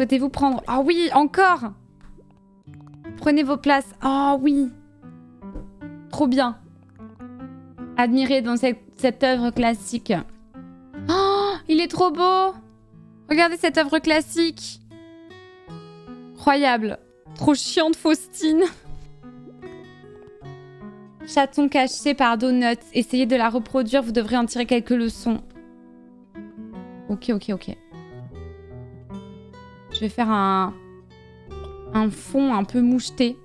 Souhaitez-vous prendre... Ah oui, encore! Prenez vos places. Ah oui! Trop bien. Admirez dans cette œuvre classique. Oh, il est trop beau! Regardez cette œuvre classique! Incroyable. Trop chiante, Faustine. Chaton caché par Donut. Essayez de la reproduire, vous devrez en tirer quelques leçons. Ok, ok, ok. Je vais faire un fond un peu moucheté.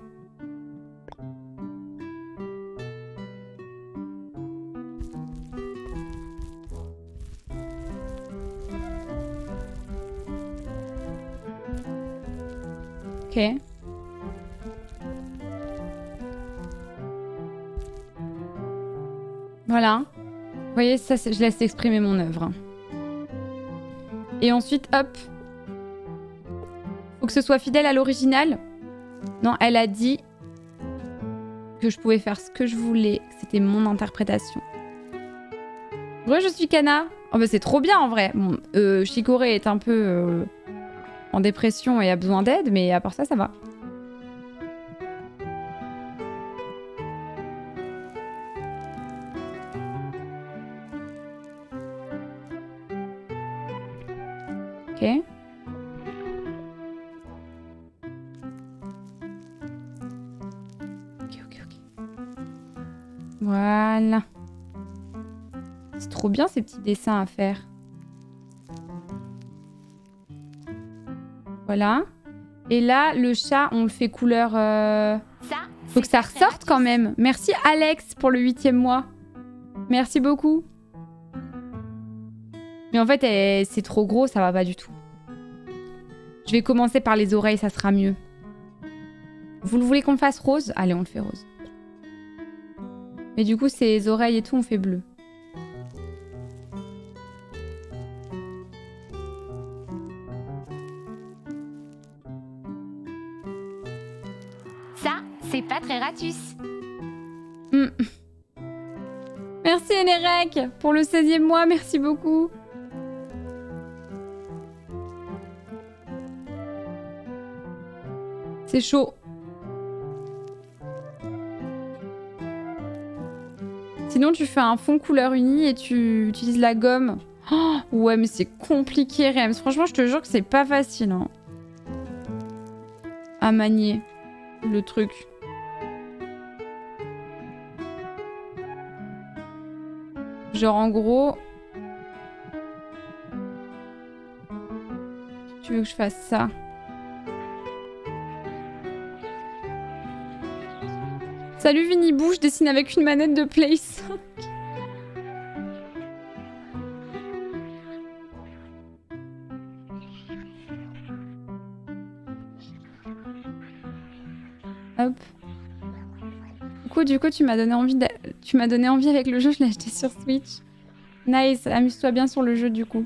Ok. Voilà. Vous voyez, ça, je laisse exprimer mon œuvre. Et ensuite, hop. Faut que ce soit fidèle à l'original. Non, elle a dit que je pouvais faire ce que je voulais. C'était mon interprétation. Re, je suis Canard. Oh bah c'est trop bien en vrai. Bon, Chicorée est un peu en dépression et a besoin d'aide, mais à part ça, ça va. Ok. Ok, ok, ok. Voilà. C'est trop bien ces petits dessins à faire. Voilà. Et là, le chat, on le fait couleur... Faut que ça ressorte quand même. Merci Alex pour le 8e mois. Merci beaucoup. Mais en fait, c'est trop gros, ça va pas du tout. Je vais commencer par les oreilles, ça sera mieux. Vous le voulez qu'on le fasse rose? Allez, on le fait rose. Mais du coup, ces oreilles et tout, on fait bleu. Ça, c'est pas très ratus. Mmh. Merci Enerec pour le 16e mois, merci beaucoup. C'est chaud. Sinon, tu fais un fond couleur uni et tu utilises la gomme. Oh, ouais, mais c'est compliqué, Rems. Franchement, je te jure que c'est pas facile. Hein, à manier le truc. Genre, en gros... Tu veux que je fasse ça ? Salut Vinibou, je dessine avec une manette de Play 5. Hop. Du coup, tu m'as donné envie avec le jeu, je l'ai acheté sur Switch. Nice, amuse-toi bien sur le jeu du coup.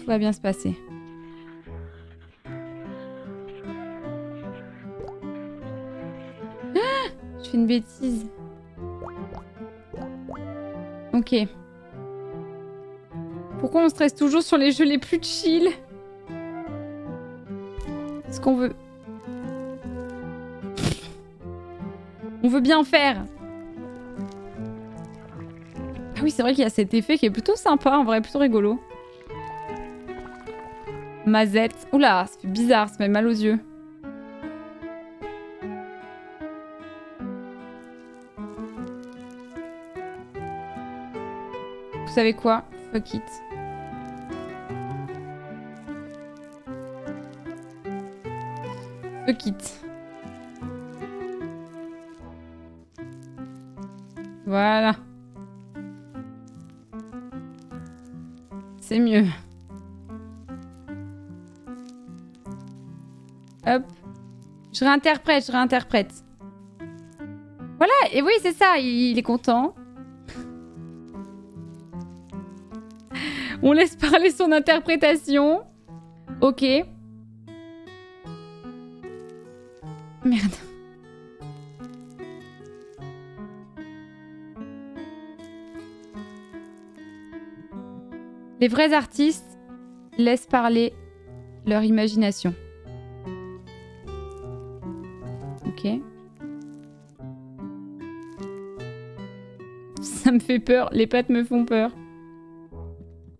Tout va bien se passer. Ah, je fais une bêtise. Ok. Pourquoi on stresse toujours sur les jeux les plus chill? Ce qu'on veut. On veut bien faire. Ah oui, c'est vrai qu'il y a cet effet qui est plutôt sympa, en vrai, plutôt rigolo. Mazette. Oula, ça fait bizarre, ça fait mal aux yeux. Vous savez quoi? Fuck it. Fuck it. Voilà. C'est mieux. Hop. Je réinterprète. Voilà, et oui, c'est ça, il est content. On laisse parler son interprétation. Ok. Merde. Les vrais artistes laissent parler leur imagination. Ok. Ça me fait peur, les pattes me font peur.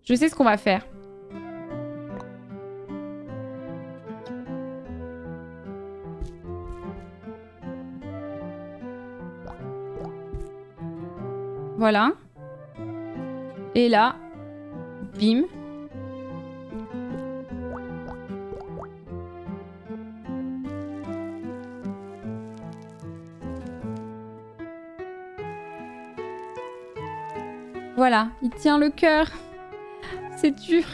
Je sais ce qu'on va faire. Voilà. Et là, bim. Voilà, il tient le cœur. C'est dur.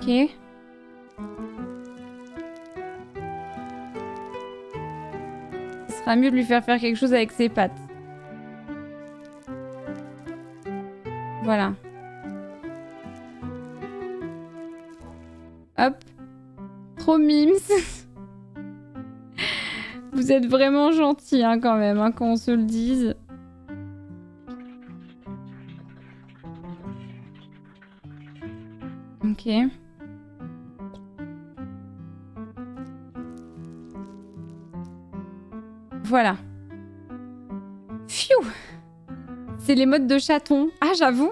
Ok. Ce sera mieux de lui faire faire quelque chose avec ses pattes. Voilà. Hop. Trop mimes. Vous êtes vraiment gentils hein, quand même, hein, qu'on se le dise. Ok. Voilà. Pfiou! C'est les modes de chaton. Ah, j'avoue.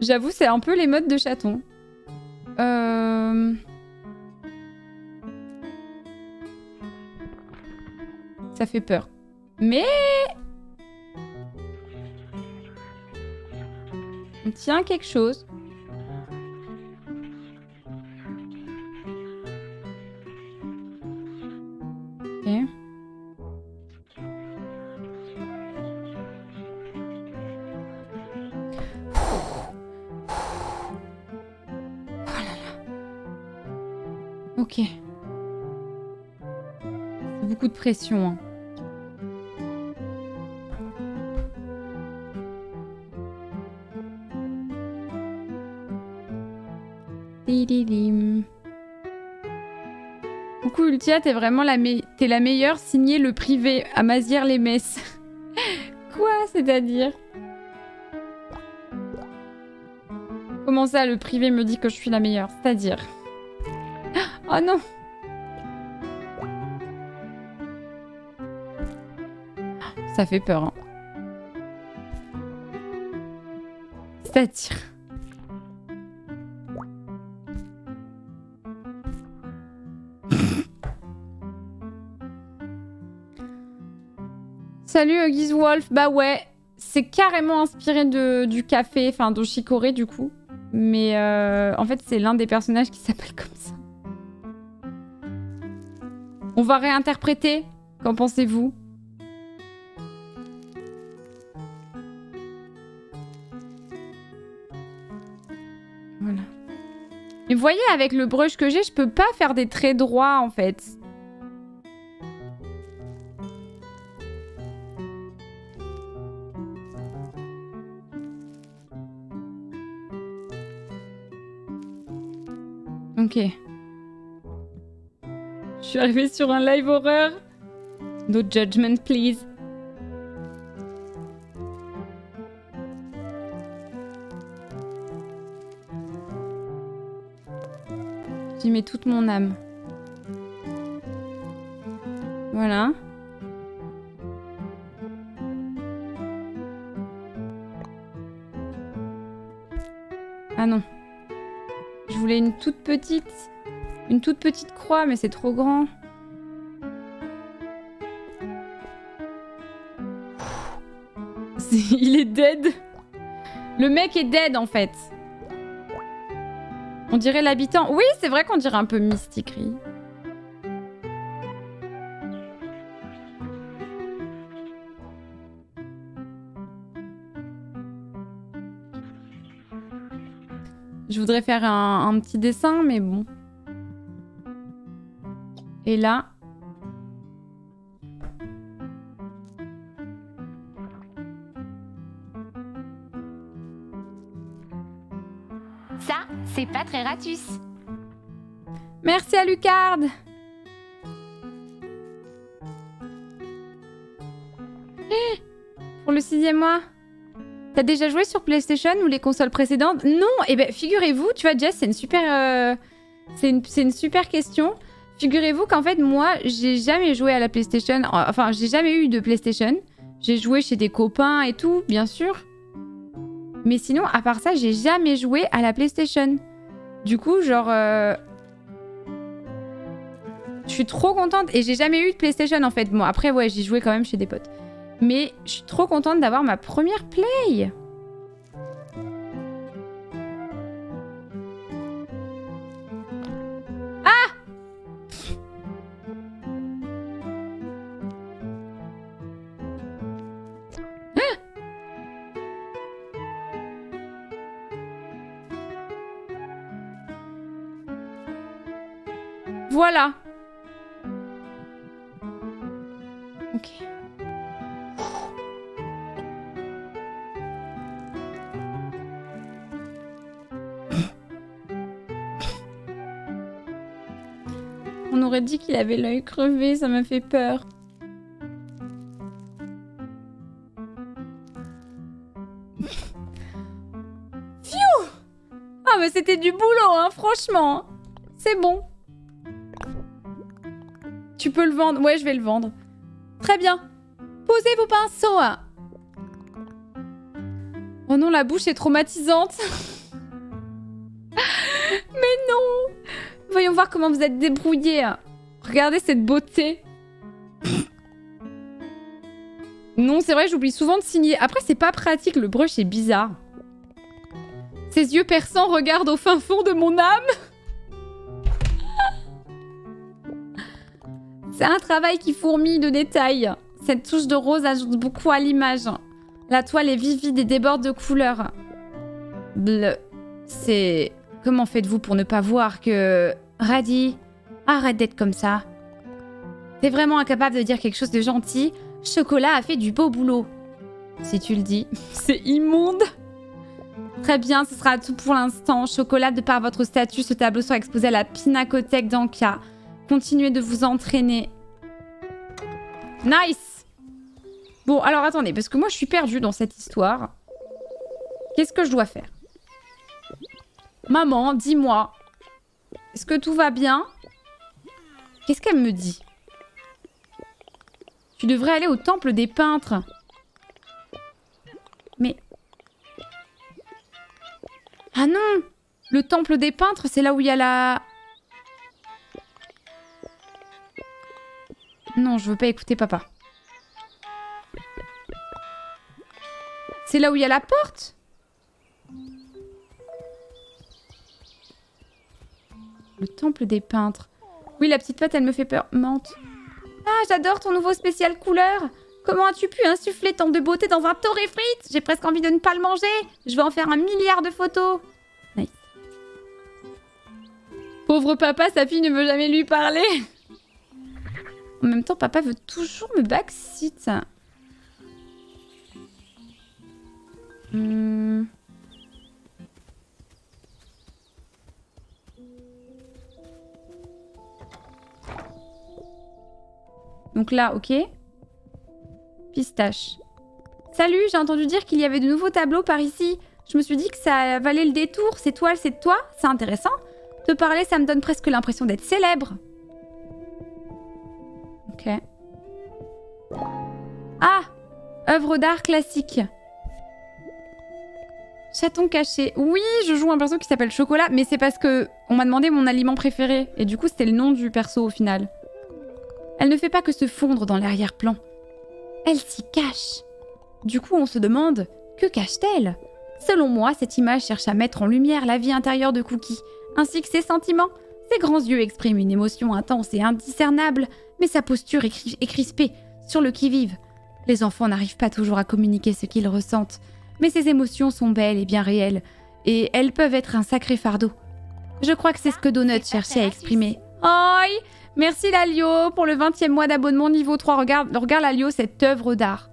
J'avoue, c'est un peu les modes de chaton. Ça fait peur. Mais... on tient quelque chose. Ok. Beaucoup de pression. Hein. Coucou Ultia, t'es vraiment la meilleure, signée le privé, à Mazières-les-Messes. Quoi, c'est-à-dire? Comment ça, le privé me dit que je suis la meilleure? C'est-à-dire? Oh non! Ça fait peur, hein. C'est-à-dire... Salut Gizwolf, bah ouais, c'est carrément inspiré du café, enfin de Chicorée du coup. Mais en fait c'est l'un des personnages qui s'appelle comme ça. On va réinterpréter, qu'en pensez-vous? Voilà. Et vous voyez avec le brush que j'ai, je peux pas faire des traits droits en fait. Ok. Je suis arrivée sur un live horreur. No judgment, please. J'y mets toute mon âme. Voilà. Ah non. Je voulais une toute petite croix, mais c'est trop grand. Il est dead. Le mec est dead, en fait. On dirait l'habitant. Oui, c'est vrai qu'on dirait un peu Mysticry. Je voudrais faire un petit dessin, mais bon. Et là... Ça, c'est pas très ratus. Merci à Lucarde. Pour le 6e mois. T'as déjà joué sur PlayStation ou les consoles précédentes? Non, et eh ben figurez-vous, tu vois Jess, c'est une super question. Figurez-vous qu'en fait moi, j'ai jamais joué à la PlayStation, enfin j'ai jamais eu de PlayStation. J'ai joué chez des copains et tout, bien sûr. Mais sinon, à part ça, j'ai jamais joué à la PlayStation. Du coup, genre... Je suis trop contente et j'ai jamais eu de PlayStation en fait. Bon, après, ouais, j'y jouais quand même chez des potes. Mais je suis trop contente d'avoir ma première Play. Ah! Voilà. Ok. On aurait dit qu'il avait l'œil crevé, ça m'a fait peur. Pfiou! Ah mais c'était du boulot, hein, franchement. C'est bon. Tu peux le vendre. Ouais, je vais le vendre. Très bien. Posez vos pinceaux. Oh non, la bouche est traumatisante. Mais non. Voyons voir comment vous êtes débrouillés. Regardez cette beauté. Non, c'est vrai, j'oublie souvent de signer. Après, c'est pas pratique. Le brush est bizarre. Ses yeux perçants regardent au fin fond de mon âme. C'est un travail qui fourmille de détails. Cette touche de rose ajoute beaucoup à l'image. La toile est vivide et déborde de couleurs. Bleu. C'est... Comment faites-vous pour ne pas voir que... Radhi, arrête d'être comme ça. T'es vraiment incapable de dire quelque chose de gentil. Chocolat a fait du beau boulot. Si tu le dis, c'est immonde. Très bien, ce sera tout pour l'instant. Chocolat, de par votre statut, ce tableau sera exposé à la Pinacothèque d'Anka. Continuez de vous entraîner. Nice! Bon, alors attendez, parce que moi je suis perdue dans cette histoire. Qu'est-ce que je dois faire? Maman, dis-moi. Est-ce que tout va bien? Qu'est-ce qu'elle me dit? Tu devrais aller au temple des peintres. Mais... Ah non! Le temple des peintres, c'est là où il y a la... Non, je veux pas écouter papa. C'est là où il y a la porte? Le temple des peintres. Oui, la petite patte, elle me fait peur. Mente. Ah, j'adore ton nouveau spécial couleur. Comment as-tu pu insuffler tant de beauté dans un torréfrite? J'ai presque envie de ne pas le manger. Je vais en faire 1 milliard de photos. Nice. Pauvre papa, sa fille ne veut jamais lui parler. En même temps, papa veut toujours me backseat. Donc là, ok. Pistache. Salut, j'ai entendu dire qu'il y avait de nouveaux tableaux par ici. Je me suis dit que ça valait le détour. Ces toiles, c'est de toi. C'est intéressant. Te parler, ça me donne presque l'impression d'être célèbre. Ok. Ah! Œuvre d'art classique. Chaton caché. Oui, je joue un perso qui s'appelle Chocolat, mais c'est parce que on m'a demandé mon aliment préféré. Et du coup, c'était le nom du perso au final. Elle ne fait pas que se fondre dans l'arrière-plan. Elle s'y cache. Du coup, on se demande, que cache-t-elle? Selon moi, cette image cherche à mettre en lumière la vie intérieure de Cookie, ainsi que ses sentiments. Ses grands yeux expriment une émotion intense et indiscernable, mais sa posture est crispée, sur le qui-vive. Les enfants n'arrivent pas toujours à communiquer ce qu'ils ressentent, mais ces émotions sont belles et bien réelles. et elles peuvent être un sacré fardeau. Je crois que c'est ce que Donut cherchait à exprimer. Oi, merci Lalio pour le 20e mois d'abonnement niveau 3. Regarde Lalio, cette œuvre d'art.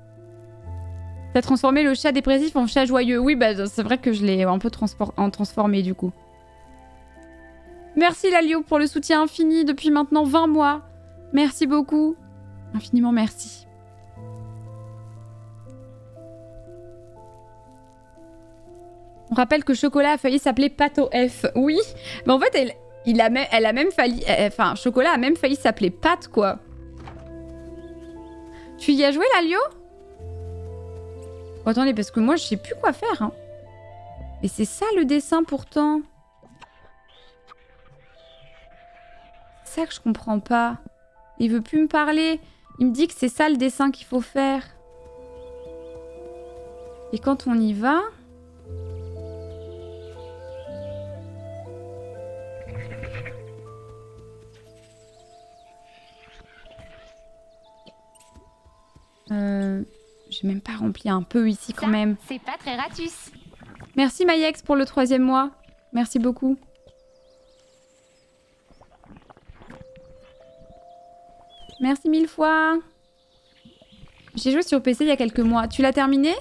T'as transformé le chat dépressif en chat joyeux. Oui, bah c'est vrai que je l'ai un peu transformé du coup. Merci Lalio pour le soutien infini depuis maintenant 20 mois. Merci beaucoup. Infiniment merci. On rappelle que Chocolat a failli s'appeler Pato F. Oui, mais en fait, Chocolat a même failli s'appeler Pat, quoi. Tu y as joué, Lalio? Oh, attendez, parce que moi, je sais plus quoi faire. Hein. Et c'est ça, le dessin, pourtant. C'est ça que je comprends pas. Il veut plus me parler. Il me dit que c'est ça, le dessin qu'il faut faire. Et quand on y va... J'ai même pas rempli un peu ici quand même. C'est pas très ratus. Merci Mayex pour le 3e mois. Merci beaucoup. Merci mille fois. J'ai joué sur PC il y a quelques mois. Tu l'as terminé?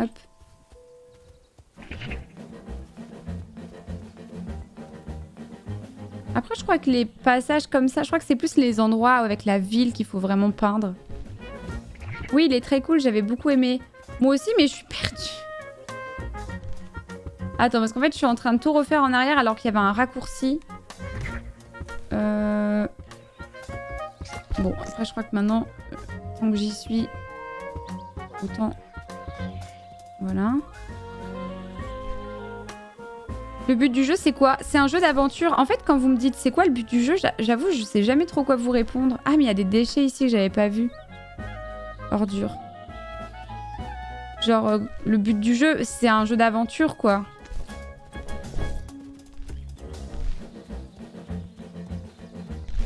Hop. Après, je crois que les passages comme ça, je crois que c'est plus les endroits avec la ville qu'il faut vraiment peindre. Oui, il est très cool, j'avais beaucoup aimé. Moi aussi, mais je suis perdue. Attends, parce qu'en fait, je suis en train de tout refaire en arrière alors qu'il y avait un raccourci. Bon, après, je crois que maintenant, tant que j'y suis, autant... Voilà. Le but du jeu, c'est quoi? C'est un jeu d'aventure. En fait, quand vous me dites c'est quoi le but du jeu, j'avoue, je sais jamais trop quoi vous répondre. Ah, mais il y a des déchets ici que j'avais pas vu. Ordure. Genre, le but du jeu, c'est un jeu d'aventure, quoi.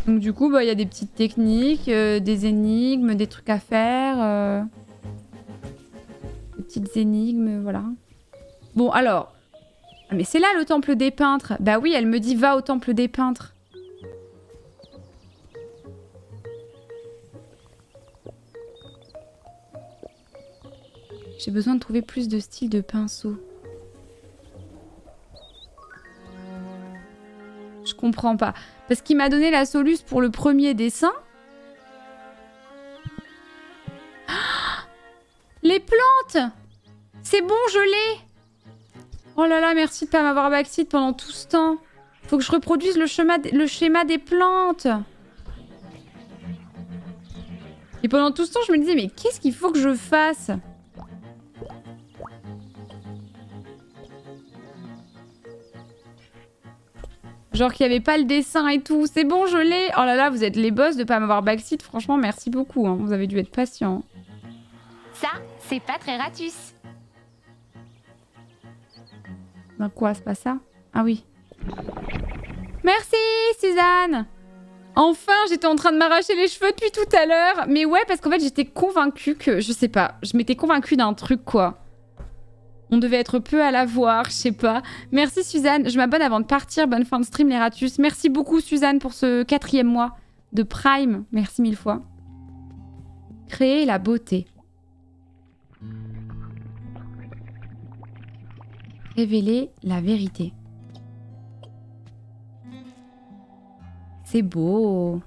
Donc du coup, bah, y a des petites techniques, des énigmes, des trucs à faire. Des petites énigmes, voilà. Bon, alors... Mais c'est là le temple des peintres. Bah oui, elle me dit va au temple des peintres. J'ai besoin de trouver plus de styles de pinceau. Je comprends pas. Parce qu'il m'a donné la soluce pour le premier dessin. Ah, les plantes! C'est bon, je l'ai! Oh là là, merci de pas m'avoir backseat pendant tout ce temps. Faut que je reproduise le schéma des plantes. Et pendant tout ce temps, je me disais, mais qu'est-ce qu'il faut que je fasse? Genre qu'il n'y avait pas le dessin et tout. C'est bon, je l'ai. Oh là là, vous êtes les boss de pas m'avoir backseat. Franchement, merci beaucoup. Hein. Vous avez dû être patient. Ça, c'est pas très ratus. Ben quoi, c'est pas ça? Ah oui. Merci, Suzanne! Enfin, j'étais en train de m'arracher les cheveux depuis tout à l'heure. Mais ouais, parce qu'en fait, j'étais convaincue que... Je sais pas, je m'étais convaincue d'un truc, quoi. On devait être peu à la voir, je sais pas. Merci, Suzanne. Je m'abonne avant de partir. Bonne fin de stream, les ratus. Merci beaucoup, Suzanne, pour ce 4e mois de Prime. Merci mille fois. Créer la beauté. Révéler la vérité. C'est beau.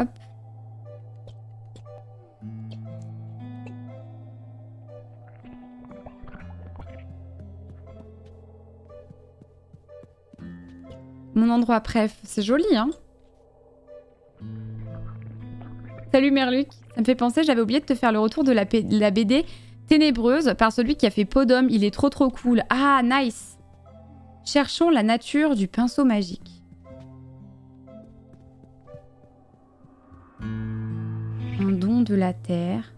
Hop. Mon endroit préf, c'est joli, hein? Salut Merluc, ça me fait penser, j'avais oublié de te faire le retour de la BD Ténébreuse par celui qui a fait Podhomme, il est trop trop cool. Ah, nice. Cherchons la nature du pinceau magique. Un don de la terre.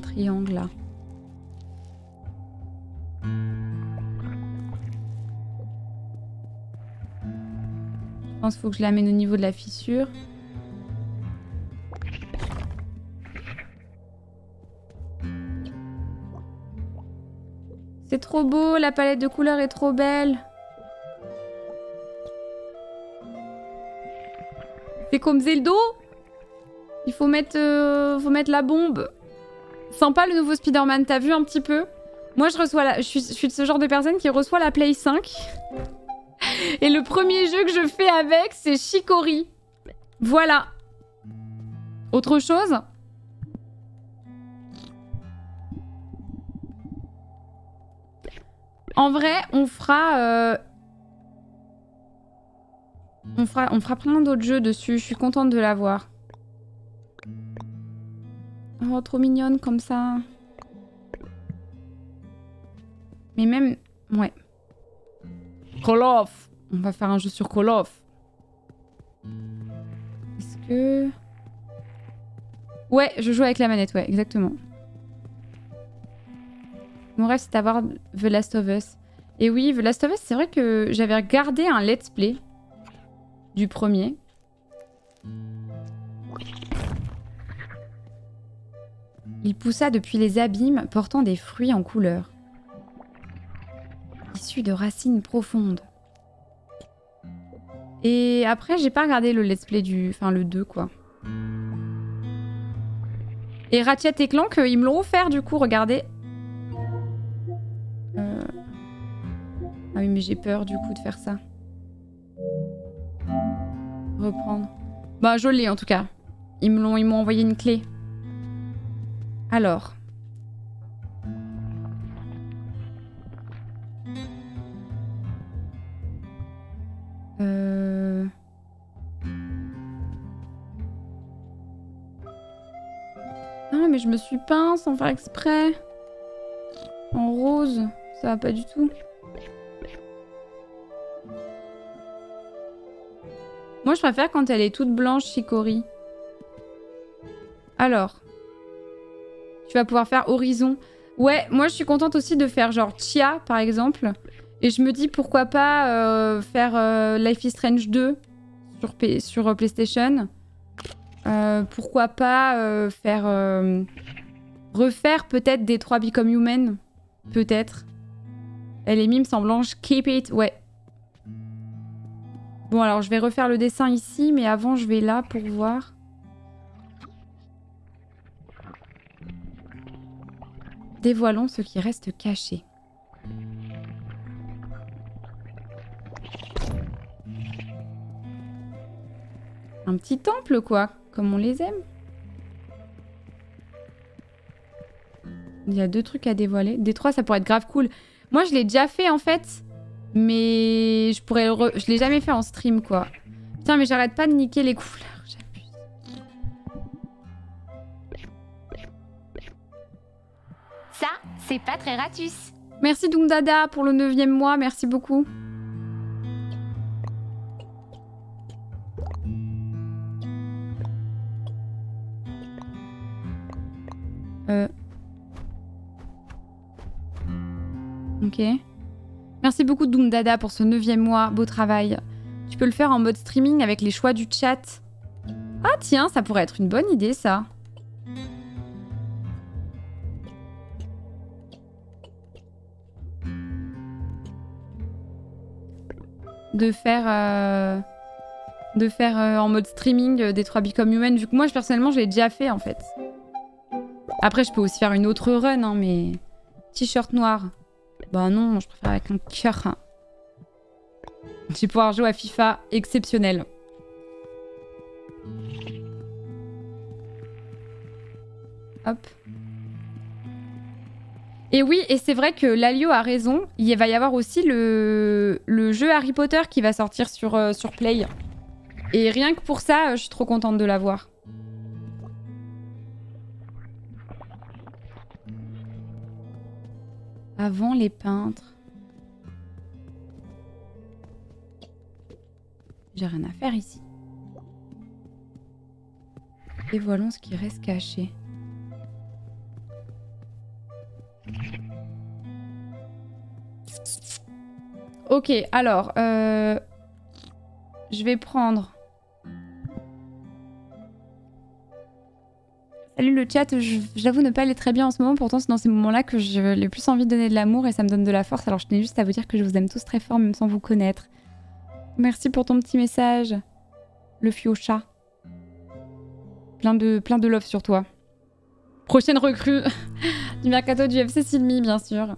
triangle là. Je pense qu'il faut que je l'amène au niveau de la fissure. C'est trop beau, la palette de couleurs est trop belle. C'est comme Zelda. Il faut mettre la bombe. Sympa le nouveau Spider-Man, t'as vu un petit peu? Moi je reçois la... je suis de ce genre de personne qui reçoit la Play 5. Et le premier jeu que je fais avec, c'est Chicorée. Voilà. Autre chose? En vrai, on fera plein d'autres jeux dessus. Je suis contente de l'avoir. Oh, trop mignonne comme ça. Mais même... Ouais. Call of. On va faire un jeu sur Call of. Est-ce que... Ouais, je joue avec la manette. Ouais, exactement. Mon rêve, c'est d'avoir The Last of Us. Et oui, The Last of Us, c'est vrai que j'avais regardé un let's play du premier. Il poussa depuis les abîmes, portant des fruits en couleur, issus de racines profondes. Et après, j'ai pas regardé le let's play du... Enfin, le 2, quoi. Et Ratchet et Clank, ils me l'ont offert, du coup, regardez. Ah oui, mais j'ai peur du coup de faire ça. Reprendre. Bah, je l'ai en tout cas. Ils m'ont envoyé une clé. Alors. Ah, mais je me suis peint sans faire exprès. En rose. Ça va pas du tout. Moi, je préfère quand elle est toute blanche, Chicorée. Alors. Tu vas pouvoir faire Horizon. Ouais, moi, je suis contente aussi de faire genre Chia, par exemple. Et je me dis, pourquoi pas faire Life is Strange 2 sur PlayStation. Pourquoi pas faire... refaire peut-être Detroit Become Human. Peut-être. Elle est mime sans blanche. Keep it. Ouais. Bon, alors, je vais refaire le dessin ici, mais avant, je vais là pour voir. Dévoilons ce qui reste caché. Un petit temple, quoi, comme on les aime. Il y a deux trucs à dévoiler. Détroit, ça pourrait être grave cool. Moi, je l'ai déjà fait, en fait. Mais je pourrais... Je l'ai jamais fait en stream, quoi. Putain, mais j'arrête pas de niquer les couleurs. J'abuse. Ça, c'est pas très ratus. Merci Doumdada pour le 9e mois. Merci beaucoup. Ok. Merci beaucoup Doumdada pour ce 9e mois, beau travail. Tu peux le faire en mode streaming avec les choix du chat. Ah tiens, ça pourrait être une bonne idée ça. De faire en mode streaming Detroit Become Human, vu que moi personnellement je l'ai déjà fait en fait. Après je peux aussi faire une autre run, hein, mais... T-shirt noir. Bah non, je préfère avec un cœur. Je vais pouvoir jouer à FIFA, exceptionnel. Hop. Et oui, et c'est vrai que Lalio a raison. Il va y avoir aussi le jeu Harry Potter qui va sortir sur Play. Et rien que pour ça, je suis trop contente de l'avoir. Avant les peintres. J'ai rien à faire ici. Dévoilons ce qui reste caché. Ok, alors... je vais prendre... Salut le chat, j'avoue ne pas aller très bien en ce moment, pourtant c'est dans ces moments-là que j'ai le plus envie de donner de l'amour et ça me donne de la force. Alors je tenais juste à vous dire que je vous aime tous très fort même sans vous connaître. Merci pour ton petit message, le fiocha. Plein de love sur toi. Prochaine recrue du mercato du FC Silmi, bien sûr.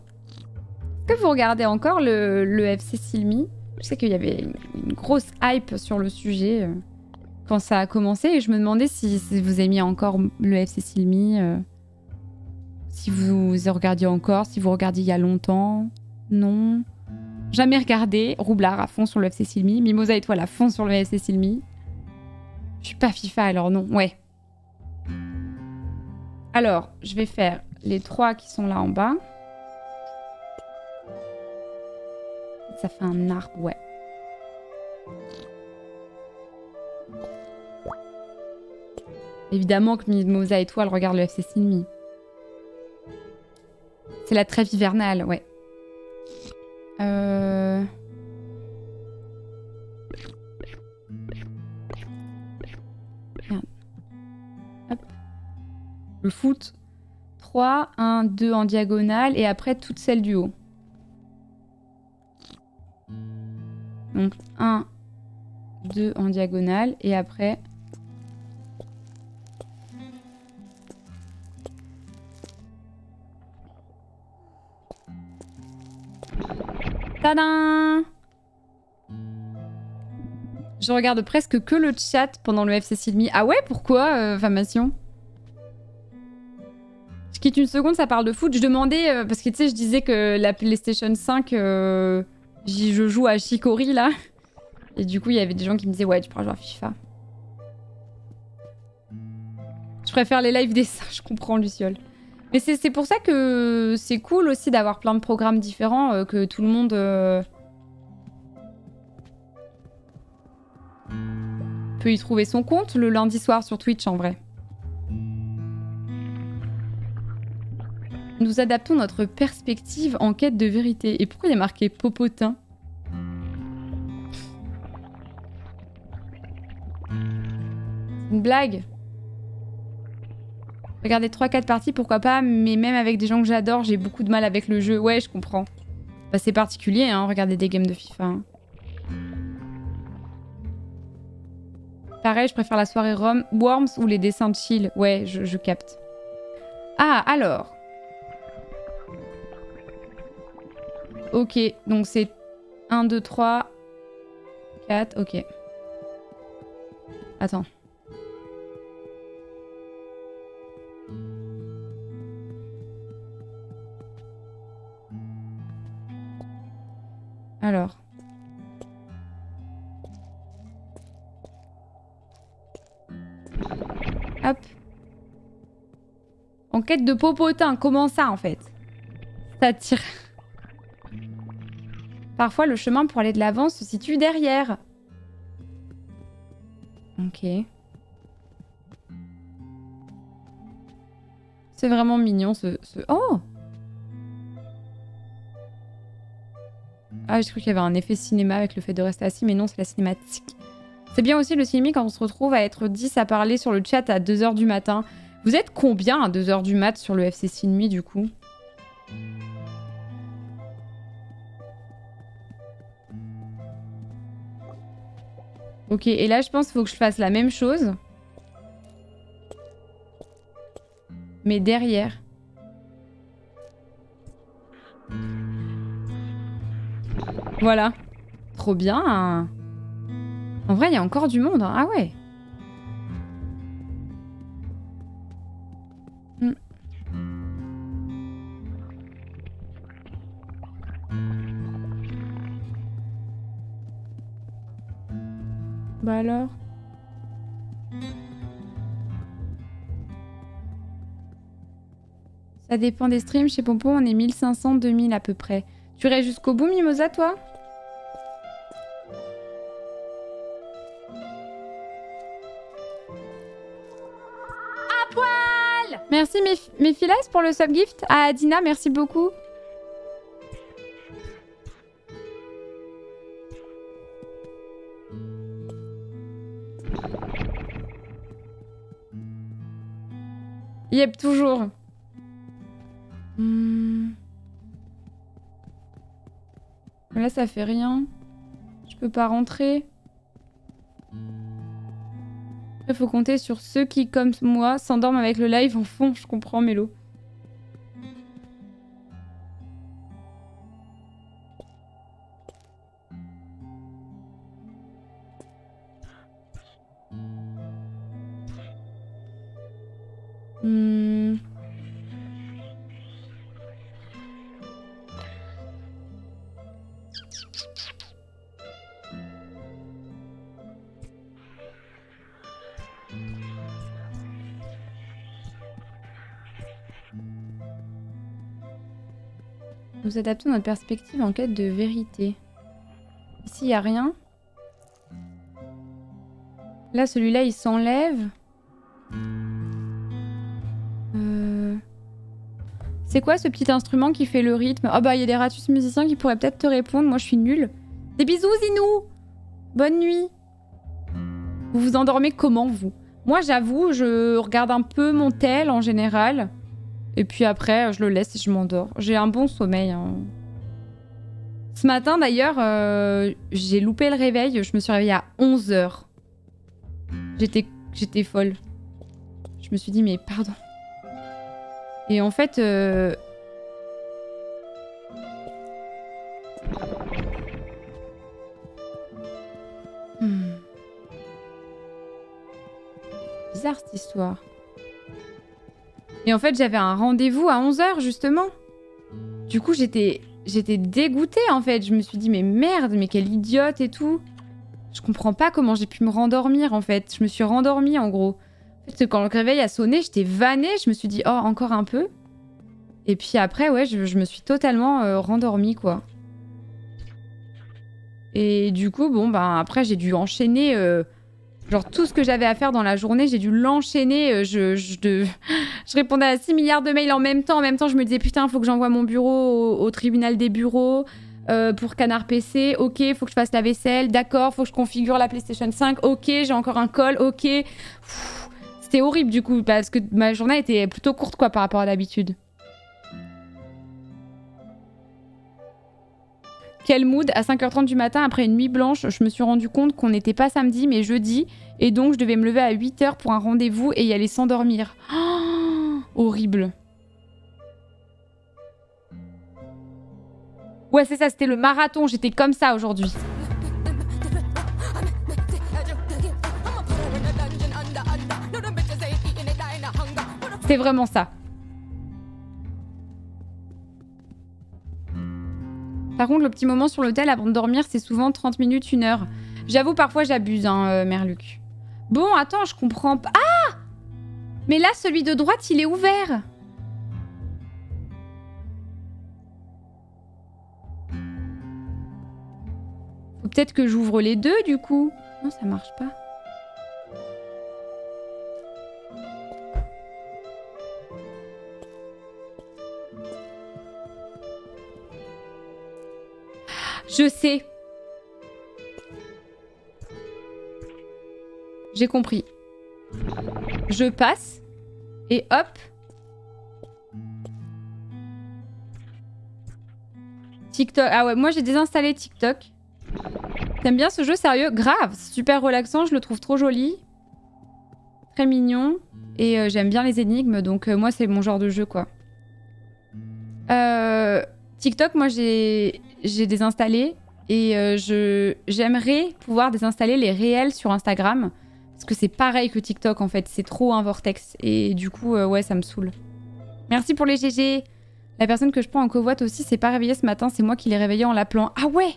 Est-ce que vous regardez encore le FC Silmi? Je sais qu'il y avait une grosse hype sur le sujet quand ça a commencé et je me demandais si vous aimiez encore le FC Silmi, si vous regardiez encore, si vous regardiez il y a longtemps. Non. Jamais regardé. Roublard à fond sur le FC Silmi. Mimosa étoile à fond sur le FC Silmi. Je suis pas FIFA alors non. Ouais. Alors, je vais faire les trois qui sont là en bas. Ça fait un arbre, ouais. Évidemment que Mimosa étoile regarde le FC Silmi. C'est la trêve hivernale, ouais. Merde. Hop. Le foot. 3, 1, 2 en diagonale et après toutes celles du haut. Donc 1, 2 en diagonale et après... Tadam! Je regarde presque que le chat pendant le FC Silmi. Ah ouais, pourquoi, Famation? Je quitte une seconde, ça parle de foot. Je demandais, parce que tu sais, je disais que la PlayStation 5, je joue à Chicorée là. Et du coup, il y avait des gens qui me disaient, ouais, tu pourras jouer à FIFA. Je préfère les lives des singes, je comprends, Luciole. Mais c'est pour ça que c'est cool aussi d'avoir plein de programmes différents, que tout le monde peut y trouver son compte le lundi soir sur Twitch en vrai. Nous adaptons notre perspective en quête de vérité. Et pourquoi il est marqué popotin? Une blague? Regardez 3-4 parties, pourquoi pas, mais même avec des gens que j'adore, j'ai beaucoup de mal avec le jeu. Ouais, je comprends. Bah, c'est particulier, hein, regarder des games de FIFA. Hein. Pareil, je préfère la soirée Worms ou les dessins de chill. Ouais, je capte. Ah, alors. Ok, donc c'est 1, 2, 3, 4, ok. Attends. Alors. Hop. En quête de popotin, comment ça en fait? Ça tire. Parfois le chemin pour aller de l'avant se situe derrière. Ok. C'est vraiment mignon ce... Oh! Ah, j'ai cru qu'il y avait un effet cinéma avec le fait de rester assis, mais non, c'est la cinématique. C'est bien aussi le cinéma quand on se retrouve à être 10 à parler sur le chat à 2 h du matin. Vous êtes combien à 2 h du mat sur le FC Silmi, du coup? Ok, et là, je pense qu'il faut que je fasse la même chose. Mais derrière... Voilà. Trop bien. Hein. En vrai, il y a encore du monde. Hein. Ah ouais. Mm. Bah alors. Ça dépend des streams. Chez Pompon, on est 1500, 2000 à peu près. Tu irais jusqu'au bout, Mimosa, toi ? Merci mes filas pour le subgift. À Adina, merci beaucoup. Yep, toujours. Là, ça fait rien. Je peux pas rentrer. Il faut compter sur ceux qui, comme moi, s'endorment avec le live en fond. Je comprends, Mélo. Nous adaptons notre perspective en quête de vérité. Ici, il n'y a rien. Là, celui-là, il s'enlève. C'est quoi ce petit instrument qui fait le rythme? Oh bah, il y a des ratus musiciens qui pourraient peut-être te répondre. Moi, je suis nulle. Des bisous, Zinou! Bonne nuit! Vous vous endormez comment, vous? Moi, j'avoue, je regarde un peu mon tel, en général. Et puis après, je le laisse et je m'endors. J'ai un bon sommeil. Hein. Ce matin, d'ailleurs, j'ai loupé le réveil. Je me suis réveillée à 11h. J'étais folle. Je me suis dit, mais pardon. Et en fait... Bizarre cette histoire. Et en fait, j'avais un rendez-vous à 11h, justement. Du coup, j'étais dégoûtée, en fait. Je me suis dit, mais merde, mais quelle idiote et tout. Je comprends pas comment j'ai pu me rendormir, en fait. Je me suis rendormie, en gros. En fait, quand le réveil a sonné, j'étais vannée. Je me suis dit, oh, encore un peu. Et puis après, ouais, je me suis totalement rendormie, quoi. Et du coup, bon, ben, après, j'ai dû enchaîner... genre tout ce que j'avais à faire dans la journée, j'ai dû l'enchaîner. Je répondais à 6 milliards de mails en même temps. En même temps, je me disais, putain, faut que j'envoie mon bureau au tribunal des bureaux pour Canard PC. Ok, faut que je fasse la vaisselle. D'accord, faut que je configure la PlayStation 5. Ok, j'ai encore un call. Ok. C'était horrible du coup, parce que ma journée était plutôt courte quoi par rapport à d'habitude. Quel mood, à 5h30 du matin, après une nuit blanche, je me suis rendu compte qu'on n'était pas samedi, mais jeudi. Et donc, je devais me lever à 8h pour un rendez-vous et y aller sans dormir. Oh, horrible. Ouais, c'est ça, c'était le marathon. J'étais comme ça aujourd'hui. C'est vraiment ça. Par contre, le petit moment sur l'hôtel avant de dormir, c'est souvent 30 minutes, 1 heure. J'avoue, parfois, j'abuse, hein, Merluc. Bon, attends, je comprends pas... Ah! Mais là, celui de droite, il est ouvert. Faut peut-être que j'ouvre les deux, du coup. Non, ça marche pas. Je sais. J'ai compris. Je passe. Et hop. TikTok. Ah ouais, moi j'ai désinstallé TikTok. T'aimes bien ce jeu, sérieux? Grave, c'est super relaxant, je le trouve trop joli. Très mignon. Et j'aime bien les énigmes, donc moi c'est mon genre de jeu quoi. TikTok, moi j'ai désinstallé et j'aimerais pouvoir désinstaller les réels sur Instagram parce que c'est pareil que TikTok en fait, c'est trop un vortex et du coup ouais ça me saoule. Merci pour les GG. La personne que je prends en covoite aussi s'est pas réveillée ce matin, c'est moi qui l'ai réveillée en l'appelant. Ah ouais.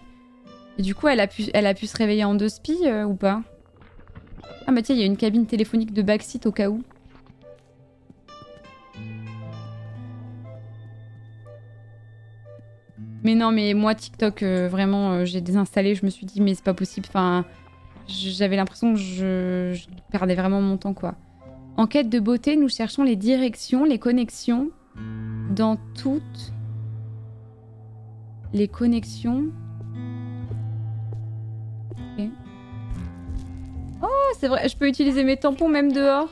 Et du coup elle a pu se réveiller en deux spies ou pas? Ah bah tiens, il y a une cabine téléphonique de backseat au cas où. Mais non, mais moi, TikTok, vraiment, j'ai désinstallé. Je me suis dit, mais c'est pas possible. Enfin, j'avais l'impression que je perdais vraiment mon temps, quoi. En quête de beauté, nous cherchons les directions, les connexions dans toutes les connexions. Okay. Oh! c'est vrai, je peux utiliser mes tampons même dehors.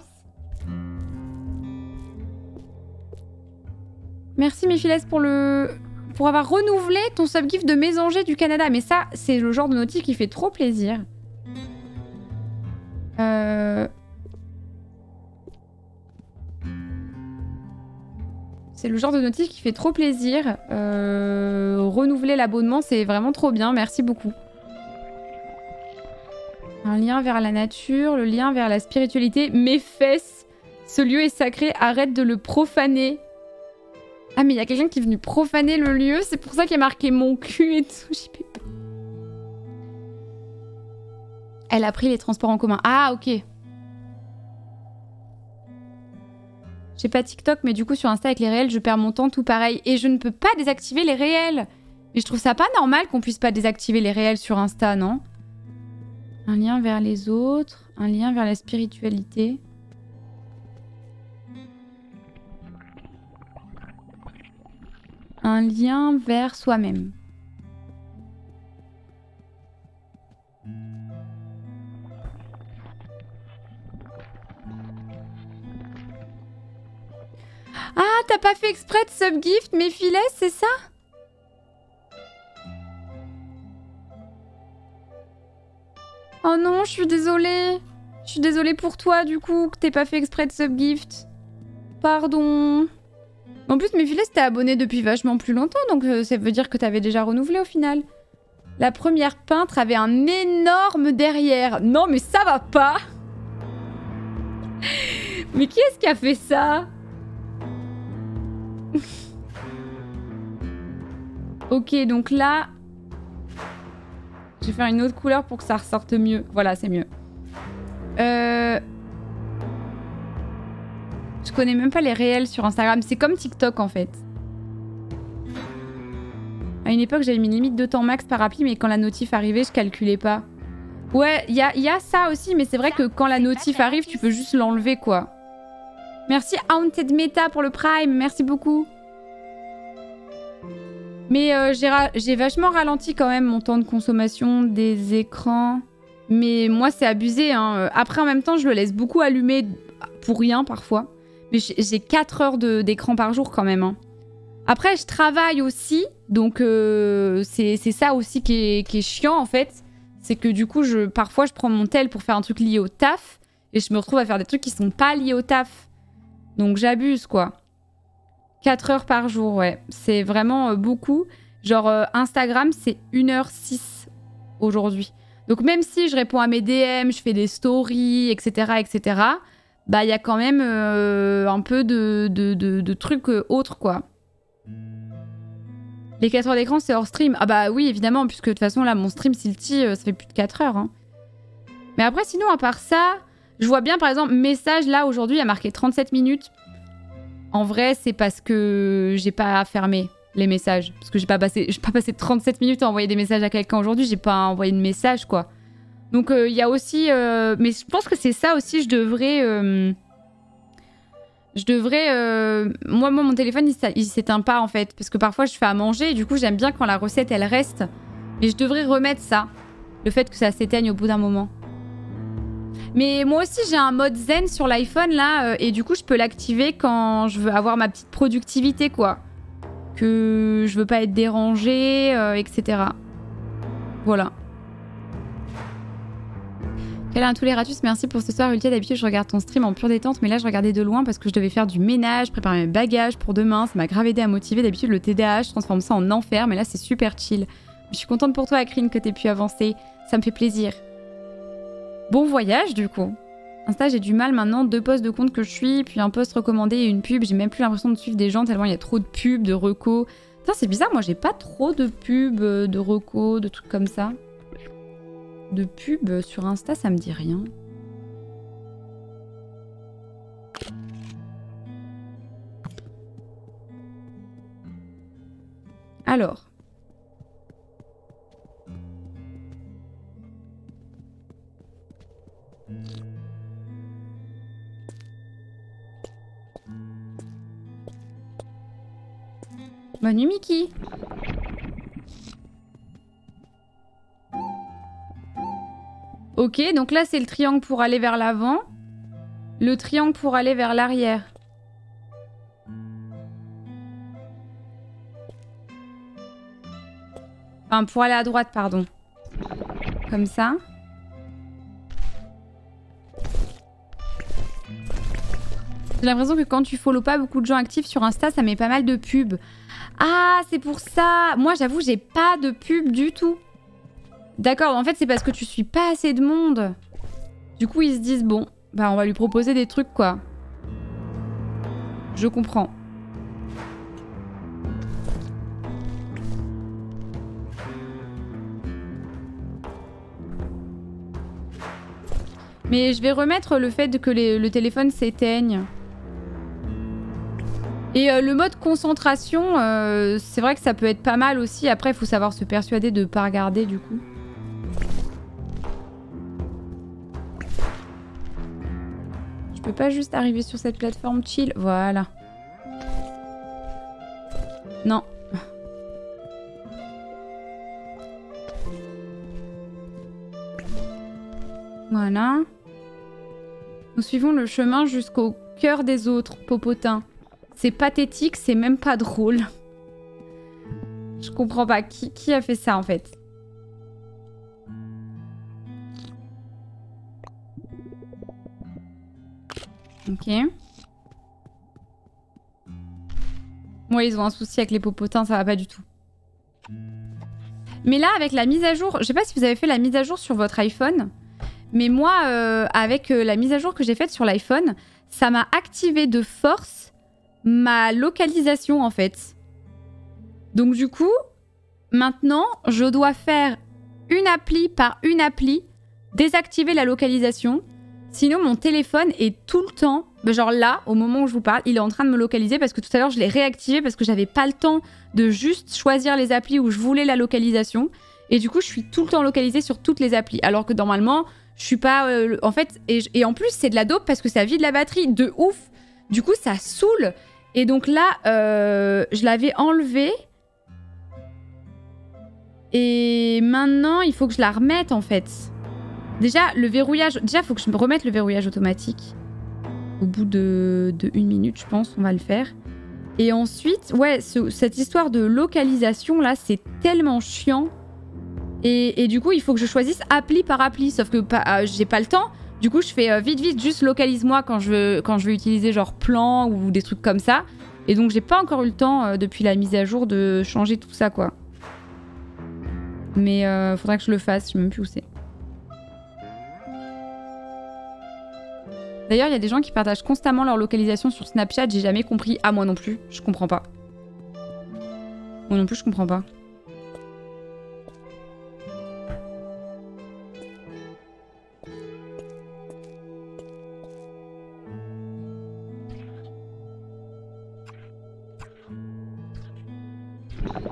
Merci Méphiles pour le... pour avoir renouvelé ton subgift de mésanger du Canada. Mais ça, c'est le genre de notif qui fait trop plaisir. C'est le genre de notif qui fait trop plaisir. Renouveler l'abonnement, c'est vraiment trop bien. Merci beaucoup. Un lien vers la nature, le lien vers la spiritualité. Mes fesses, ce lieu est sacré, arrête de le profaner. Ah mais il y a quelqu'un qui est venu profaner le lieu, c'est pour ça qu'il y a marqué mon cul et tout, j'y peux pas. Elle a pris les transports en commun. Ah ok. J'ai pas TikTok mais du coup sur Insta avec les réels je perds mon temps tout pareil. Et je ne peux pas désactiver les réels. Mais je trouve ça pas normal qu'on puisse pas désactiver les réels sur Insta, non? Un lien vers les autres, un lien vers la spiritualité... un lien vers soi-même. Ah, t'as pas fait exprès de subgift mes filets, c'est ça? Oh non, je suis désolée. Je suis désolée pour toi, du coup, que t'aies pas fait exprès de subgift. Pardon. En plus, mes filets, t'es abonné depuis vachement plus longtemps, donc ça veut dire que t'avais déjà renouvelé au final. La première peintre avait un énorme derrière. Non, mais ça va pas. Mais qui est-ce qui a fait ça? Ok, donc là... je vais faire une autre couleur pour que ça ressorte mieux. Voilà, c'est mieux. Je connais même pas les réels sur Instagram. C'est comme TikTok, en fait. À une époque, j'avais mis limite 2 temps max par appli, mais quand la notif arrivait, je calculais pas. Ouais, y a ça aussi, mais c'est vrai que quand la notif arrive, tu peux juste l'enlever, quoi. Merci Haunted Meta pour le Prime. Merci beaucoup. Mais j'ai vachement ralenti quand même mon temps de consommation des écrans. Mais moi, c'est abusé, hein. Après, en même temps, je le laisse beaucoup allumé pour rien, parfois. Mais j'ai 4 heures d'écran par jour quand même. Hein. Après, je travaille aussi. Donc, c'est ça aussi qui est chiant, en fait. C'est que du coup, parfois, je prends mon tel pour faire un truc lié au taf. Et je me retrouve à faire des trucs qui sont pas liés au taf. Donc, j'abuse, quoi. 4 heures par jour, ouais. C'est vraiment beaucoup. Genre, Instagram, c'est 1h06 aujourd'hui. Donc, même si je réponds à mes DM, je fais des stories, etc., etc., bah, il y a quand même un peu de trucs autres, quoi. Les 4 heures d'écran, c'est hors stream. Ah bah oui, évidemment, puisque de toute façon, là, mon stream Silti, ça fait plus de 4 heures. Hein. Mais après, sinon, à part ça, je vois bien, par exemple, message, là, aujourd'hui, il y a marqué 37 minutes. En vrai, c'est parce que j'ai pas fermé les messages. Parce que j'ai pas passé 37 minutes à envoyer des messages à quelqu'un aujourd'hui. J'ai pas envoyé de message, quoi. Donc, il y a aussi... mais je pense que c'est ça aussi, moi, mon téléphone, il s'éteint pas, en fait. Parce que parfois, je fais à manger. Et du coup, j'aime bien quand la recette, elle reste. Mais je devrais remettre ça. Le fait que ça s'éteigne au bout d'un moment. Mais moi aussi, j'ai un mode zen sur l'iPhone, là. Et du coup, je peux l'activer quand je veux avoir ma petite productivité, quoi. Que je veux pas être dérangée, etc. Voilà. Câlin à tous les ratus, merci pour ce soir Ultia. D'habitude je regarde ton stream en pure détente, mais là je regardais de loin parce que je devais faire du ménage, préparer mes bagages pour demain, ça m'a grave aidé à motiver. D'habitude le TDAH, je transforme ça en enfer, mais là c'est super chill. Je suis contente pour toi Akrine que t'aies pu avancer, ça me fait plaisir. Bon voyage du coup. Insta j'ai du mal maintenant, 2 posts de compte que je suis, puis un post recommandé et une pub, j'ai même plus l'impression de suivre des gens tellement il y a trop de pubs, de recos. Putain c'est bizarre, moi j'ai pas trop de pubs, de recos, de trucs comme ça. De pub sur Insta, ça me dit rien. Alors. Bonne nuit, Mickey. Ok, donc là c'est le triangle pour aller vers l'avant. Le triangle pour aller vers l'arrière. Enfin, pour aller à droite, pardon. Comme ça. J'ai l'impression que quand tu follow pas beaucoup de gens actifs sur Insta, ça met pas mal de pubs. Ah, c'est pour ça. Moi, j'avoue, j'ai pas de pub du tout. D'accord, en fait, c'est parce que tu suis pas assez de monde. Du coup, ils se disent, bon, bah on va lui proposer des trucs, quoi. Je comprends. Mais je vais remettre le fait que le téléphone s'éteigne. Et le mode concentration, c'est vrai que ça peut être pas mal aussi. Après, il faut savoir se persuader de ne pas regarder, du coup. Je peux pas juste arriver sur cette plateforme chill. Voilà. Non. Voilà. Nous suivons le chemin jusqu'au cœur des autres, popotin. C'est pathétique, c'est même pas drôle. Je comprends pas. Qui a fait ça, en fait? Ok. Moi, ils ont un souci avec les popotins, ça va pas du tout. Mais là, avec la mise à jour... Je sais pas si vous avez fait la mise à jour sur votre iPhone... Mais moi, avec la mise à jour que j'ai faite sur l'iPhone, ça m'a activé de force ma localisation, en fait. Donc du coup, maintenant, je dois faire une appli par une appli, désactiver la localisation. Sinon, mon téléphone est tout le temps, genre là, au moment où je vous parle, il est en train de me localiser parce que tout à l'heure, je l'ai réactivé parce que j'avais pas le temps de juste choisir les applis où je voulais la localisation. Et du coup, je suis tout le temps localisée sur toutes les applis. Alors que normalement... Je suis pas... en fait... Et en plus, c'est de la dope parce que ça vide la batterie de ouf. Du coup, ça saoule. Et donc là, je l'avais enlevée. Et maintenant, il faut que je la remette, en fait. Déjà, le verrouillage... Déjà, il faut que je me remette le verrouillage automatique. Au bout de une minute, je pense, on va le faire. Et ensuite, ouais, cette histoire de localisation, là, c'est tellement chiant. Et du coup, il faut que je choisisse appli par appli, sauf que j'ai pas le temps. Du coup, je fais vite, juste localise-moi quand je veux utiliser genre plan ou des trucs comme ça. Et donc, j'ai pas encore eu le temps depuis la mise à jour de changer tout ça, quoi. Mais faudrait que je le fasse, je sais même plus où c'est. D'ailleurs, il y a des gens qui partagent constamment leur localisation sur Snapchat, j'ai jamais compris. Ah, moi non plus, je comprends pas. Moi non plus, je comprends pas.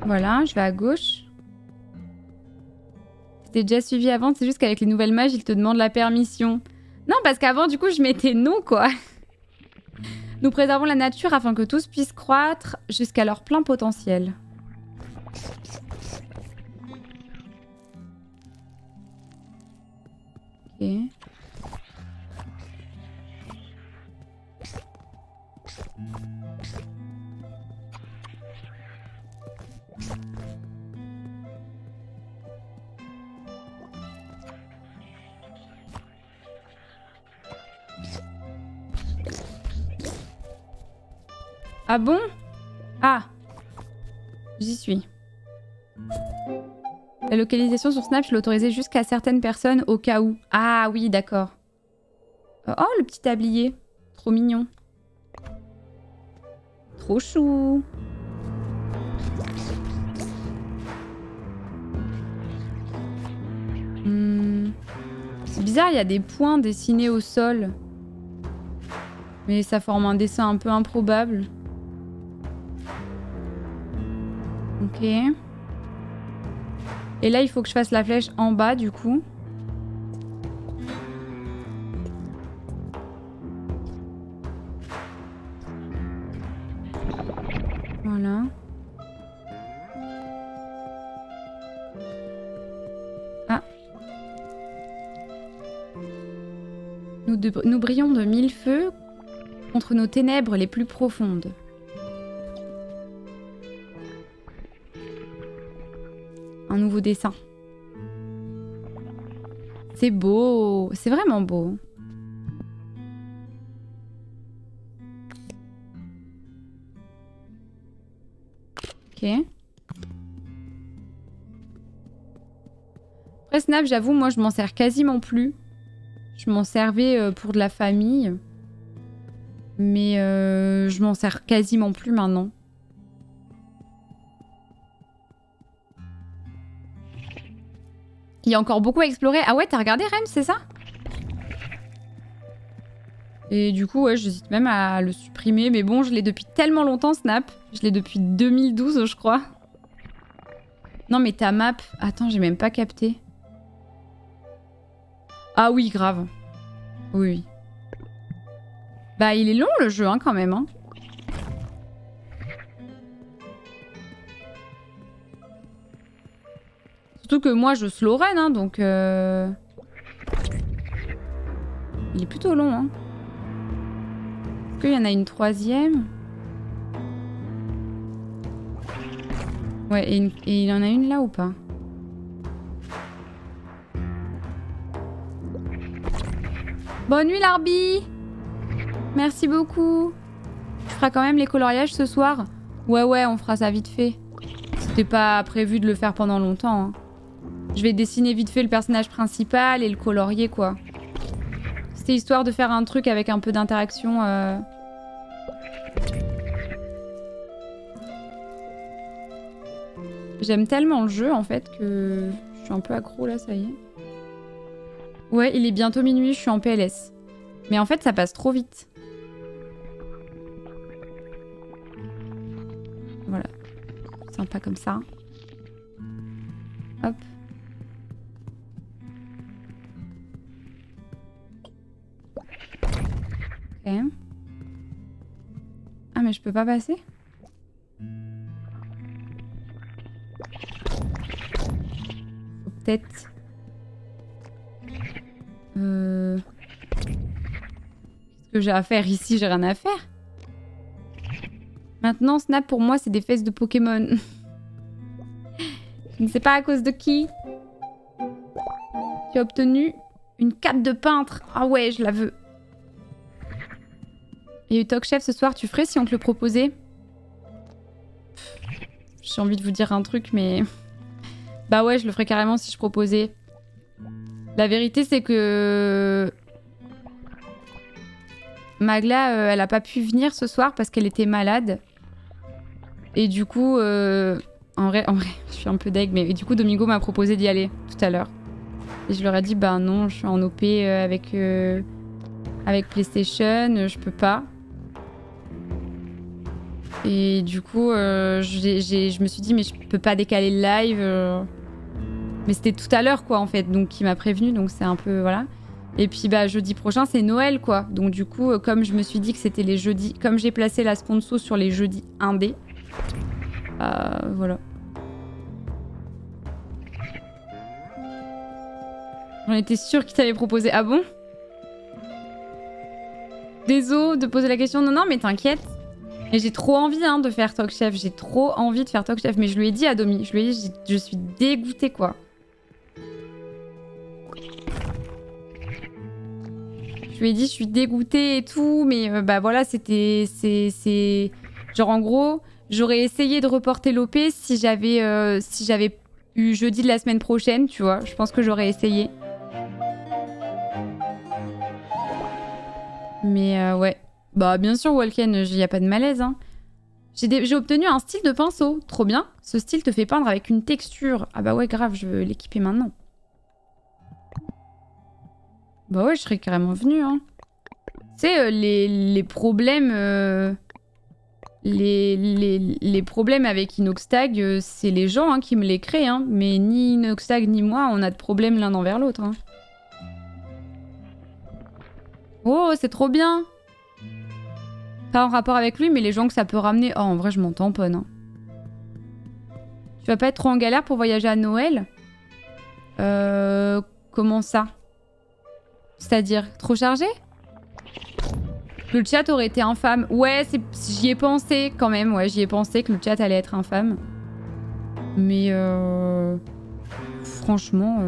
Voilà, je vais à gauche. C'était déjà suivi avant, c'est juste qu'avec les nouvelles mages, ils te demandent la permission. Non, parce qu'avant, du coup, je mettais non, quoi. Nous préservons la nature afin que tous puissent croître jusqu'à leur plein potentiel. Ok. Ah bon? Ah! J'y suis. La localisation sur Snap, je l'autorisais jusqu'à certaines personnes au cas où. Ah oui, d'accord. Oh, le petit tablier. Trop mignon. Trop chou. C'est bizarre, il y a des points dessinés au sol. Mais ça forme un dessin un peu improbable. Ok. Et là, il faut que je fasse la flèche en bas, du coup. Voilà. Ah. Nous brillons de mille feux contre nos ténèbres les plus profondes. Un nouveau dessin. C'est beau, c'est vraiment beau. Ok. Après Snap, j'avoue, moi je m'en sers quasiment plus. Je m'en servais pour de la famille. Mais je m'en sers quasiment plus maintenant. Il y a encore beaucoup à explorer. Ah ouais, t'as regardé Rem, c'est ça? Et du coup, ouais, j'hésite même à le supprimer. Mais bon, je l'ai depuis tellement longtemps, Snap. Je l'ai depuis 2012, je crois. Non, mais ta map... Attends, j'ai même pas capté. Ah oui, grave. Oui. Bah, il est long, le jeu, hein, quand même. Hein. Surtout que moi, je slow run, hein, donc... Il est plutôt long, hein. Est-ce qu'il y en a une troisième? Ouais, et il y en a une là ou pas? Bonne nuit, Larbi! Merci beaucoup! Tu feras quand même les coloriages ce soir? Ouais, ouais, on fera ça vite fait. C'était pas prévu de le faire pendant longtemps, hein. Je vais dessiner vite fait le personnage principal et le colorier, quoi. C'était histoire de faire un truc avec un peu d'interaction. J'aime tellement le jeu, en fait, que je suis un peu accro, là, ça y est. Ouais, il est bientôt minuit, je suis en PLS. Mais en fait, ça passe trop vite. Voilà. Sympa comme ça. Hop. Ok. Ah, mais je peux pas passer? Peut-être... Qu'est-ce que j'ai à faire ici? J'ai rien à faire. Maintenant, Snap, pour moi, c'est des fesses de Pokémon. Je ne sais pas à cause de qui. Tu as obtenu une cape de peintre. Ah ouais, je la veux. Il y a eu Talk Chef ce soir, tu ferais si on te le proposait? J'ai envie de vous dire un truc, mais... Bah ouais, je le ferais carrément si je proposais. La vérité, c'est que... Magla, elle a pas pu venir ce soir parce qu'elle était malade. Et du coup... En vrai, je suis un peu deg, mais du coup, Domingo m'a proposé d'y aller tout à l'heure. Et je leur ai dit, bah non, je suis en OP avec PlayStation, je peux pas. Et du coup, je me suis dit, mais je peux pas décaler le live. Mais c'était tout à l'heure, quoi, en fait. Donc, il m'a prévenu, donc c'est un peu... Voilà. Et puis, bah, jeudi prochain, c'est Noël, quoi. Donc, du coup, comme je me suis dit que c'était les jeudis... Comme j'ai placé la sponsor sur les jeudis 1D, voilà. J'en étais sûre qu'il t'avait proposé. Ah bon? Désolé de poser la question. Non, non, mais t'inquiète. Et j'ai trop envie hein, de faire Talk Chef. J'ai trop envie de faire Talk Chef. Mais je lui ai dit à Domi. Je lui ai dit, je suis dégoûtée, quoi. Je lui ai dit, je suis dégoûtée et tout. Mais bah voilà, c'était... Genre, en gros, j'aurais essayé de reporter l'OP si j'avais eu jeudi de la semaine prochaine, tu vois. Je pense que j'aurais essayé. Mais ouais. Bah bien sûr, Walken, il n'y a pas de malaise. Hein. J'ai obtenu un style de pinceau. Trop bien. Ce style te fait peindre avec une texture. Ah bah ouais, grave, je veux l'équiper maintenant. Bah ouais, je serais carrément venue. Hein. Tu sais, les problèmes... Les problèmes avec Inoxtag, c'est les gens hein, qui me les créent. Hein. Mais ni Inoxtag ni moi, on a de problèmes l'un envers l'autre. Hein. Oh, c'est trop bien! Pas en rapport avec lui, mais les gens que ça peut ramener... Oh, en vrai, je m'en tamponne. Hein. Tu vas pas être trop en galère pour voyager à Noël? Comment ça? C'est-à-dire trop chargé? Que le chat aurait été infâme. Ouais, j'y ai pensé quand même. Ouais, j'y ai pensé que le chat allait être infâme. Mais franchement...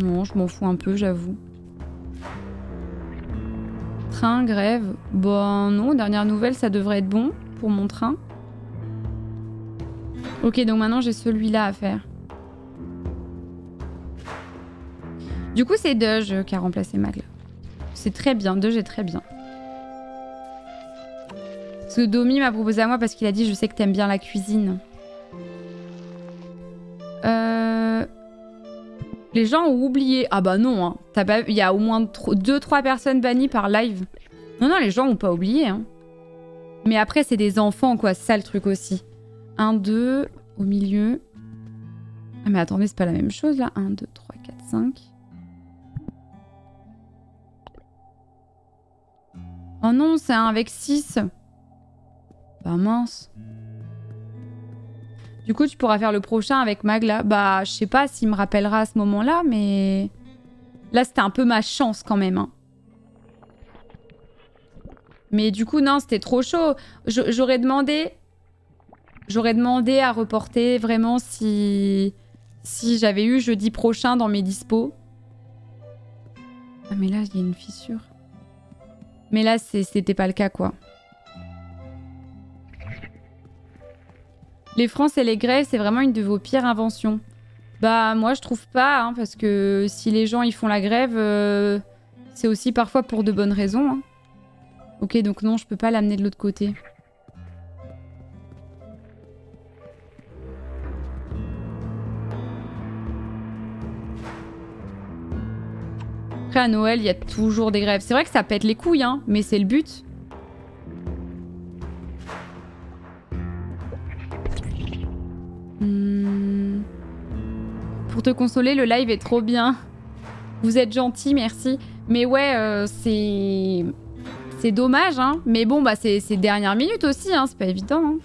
Non, je m'en fous un peu, j'avoue. Train, grève... Bon, non, dernière nouvelle, ça devrait être bon pour mon train. Ok, donc maintenant, j'ai celui-là à faire. Du coup, c'est Dej qui a remplacé Mag. C'est très bien, Dej est très bien. Parce que Domi m'a proposé à moi parce qu'il a dit « Je sais que t'aimes bien la cuisine ». Les gens ont oublié. Ah bah non, hein. T'as pas... Il y a au moins 2-3 personnes bannies par live. Non, non, les gens n'ont pas oublié. Hein. Mais après, c'est des enfants, quoi. C'est ça, le truc aussi. 1, 2, au milieu. Ah mais attendez, c'est pas la même chose, là. 1, 2, 3, 4, 5. Oh non, c'est un avec 6. Bah mince. Du coup, tu pourras faire le prochain avec Magla. Bah, je sais pas s'il me rappellera à ce moment-là, mais... Là, c'était un peu ma chance, quand même. Hein. Mais du coup, non, c'était trop chaud. J'aurais demandé... J'aurais demandé à reporter vraiment si j'avais eu jeudi prochain dans mes dispos. Ah, mais là, il y a une fissure. Mais là, c'était pas le cas, quoi. Les Francs et les grèves, c'est vraiment une de vos pires inventions. Bah, moi, je trouve pas, hein, parce que si les gens, ils font la grève, c'est aussi parfois pour de bonnes raisons. Hein. Ok, donc non, je peux pas l'amener de l'autre côté. Après, à Noël, il y a toujours des grèves. C'est vrai que ça pète les couilles, hein, mais c'est le but. Pour te consoler, le live est trop bien. Vous êtes gentil, merci. Mais ouais, c'est dommage, hein. Mais bon, bah c'est dernière minute aussi, hein. C'est pas évident. Hein.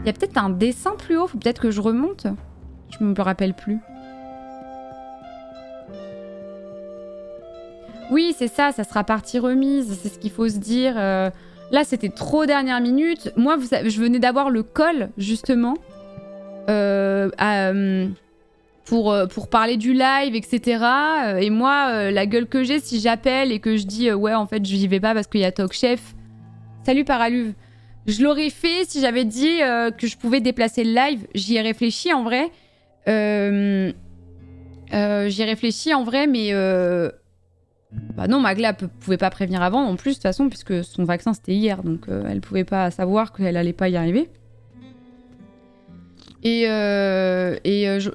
Il y a peut-être un dessin plus haut. Faut peut-être que je remonte. Je me rappelle plus. Oui, c'est ça. Ça sera partie remise. C'est ce qu'il faut se dire. Là, c'était trop dernière minute. Moi, vous savez, je venais d'avoir le call, justement. Pour parler du live, etc. Et moi, la gueule que j'ai, si j'appelle et que je dis « Ouais, en fait, je n'y vais pas parce qu'il y a Talk Chef. » Salut, Paraluve. Je l'aurais fait si j'avais dit que je pouvais déplacer le live. J'y ai réfléchi, en vrai. J'y ai réfléchi, en vrai, mais... Bah non, Magla ne pouvait pas prévenir avant, en plus, de toute façon, puisque son vaccin, c'était hier. Donc, elle ne pouvait pas savoir qu'elle n'allait pas y arriver. Et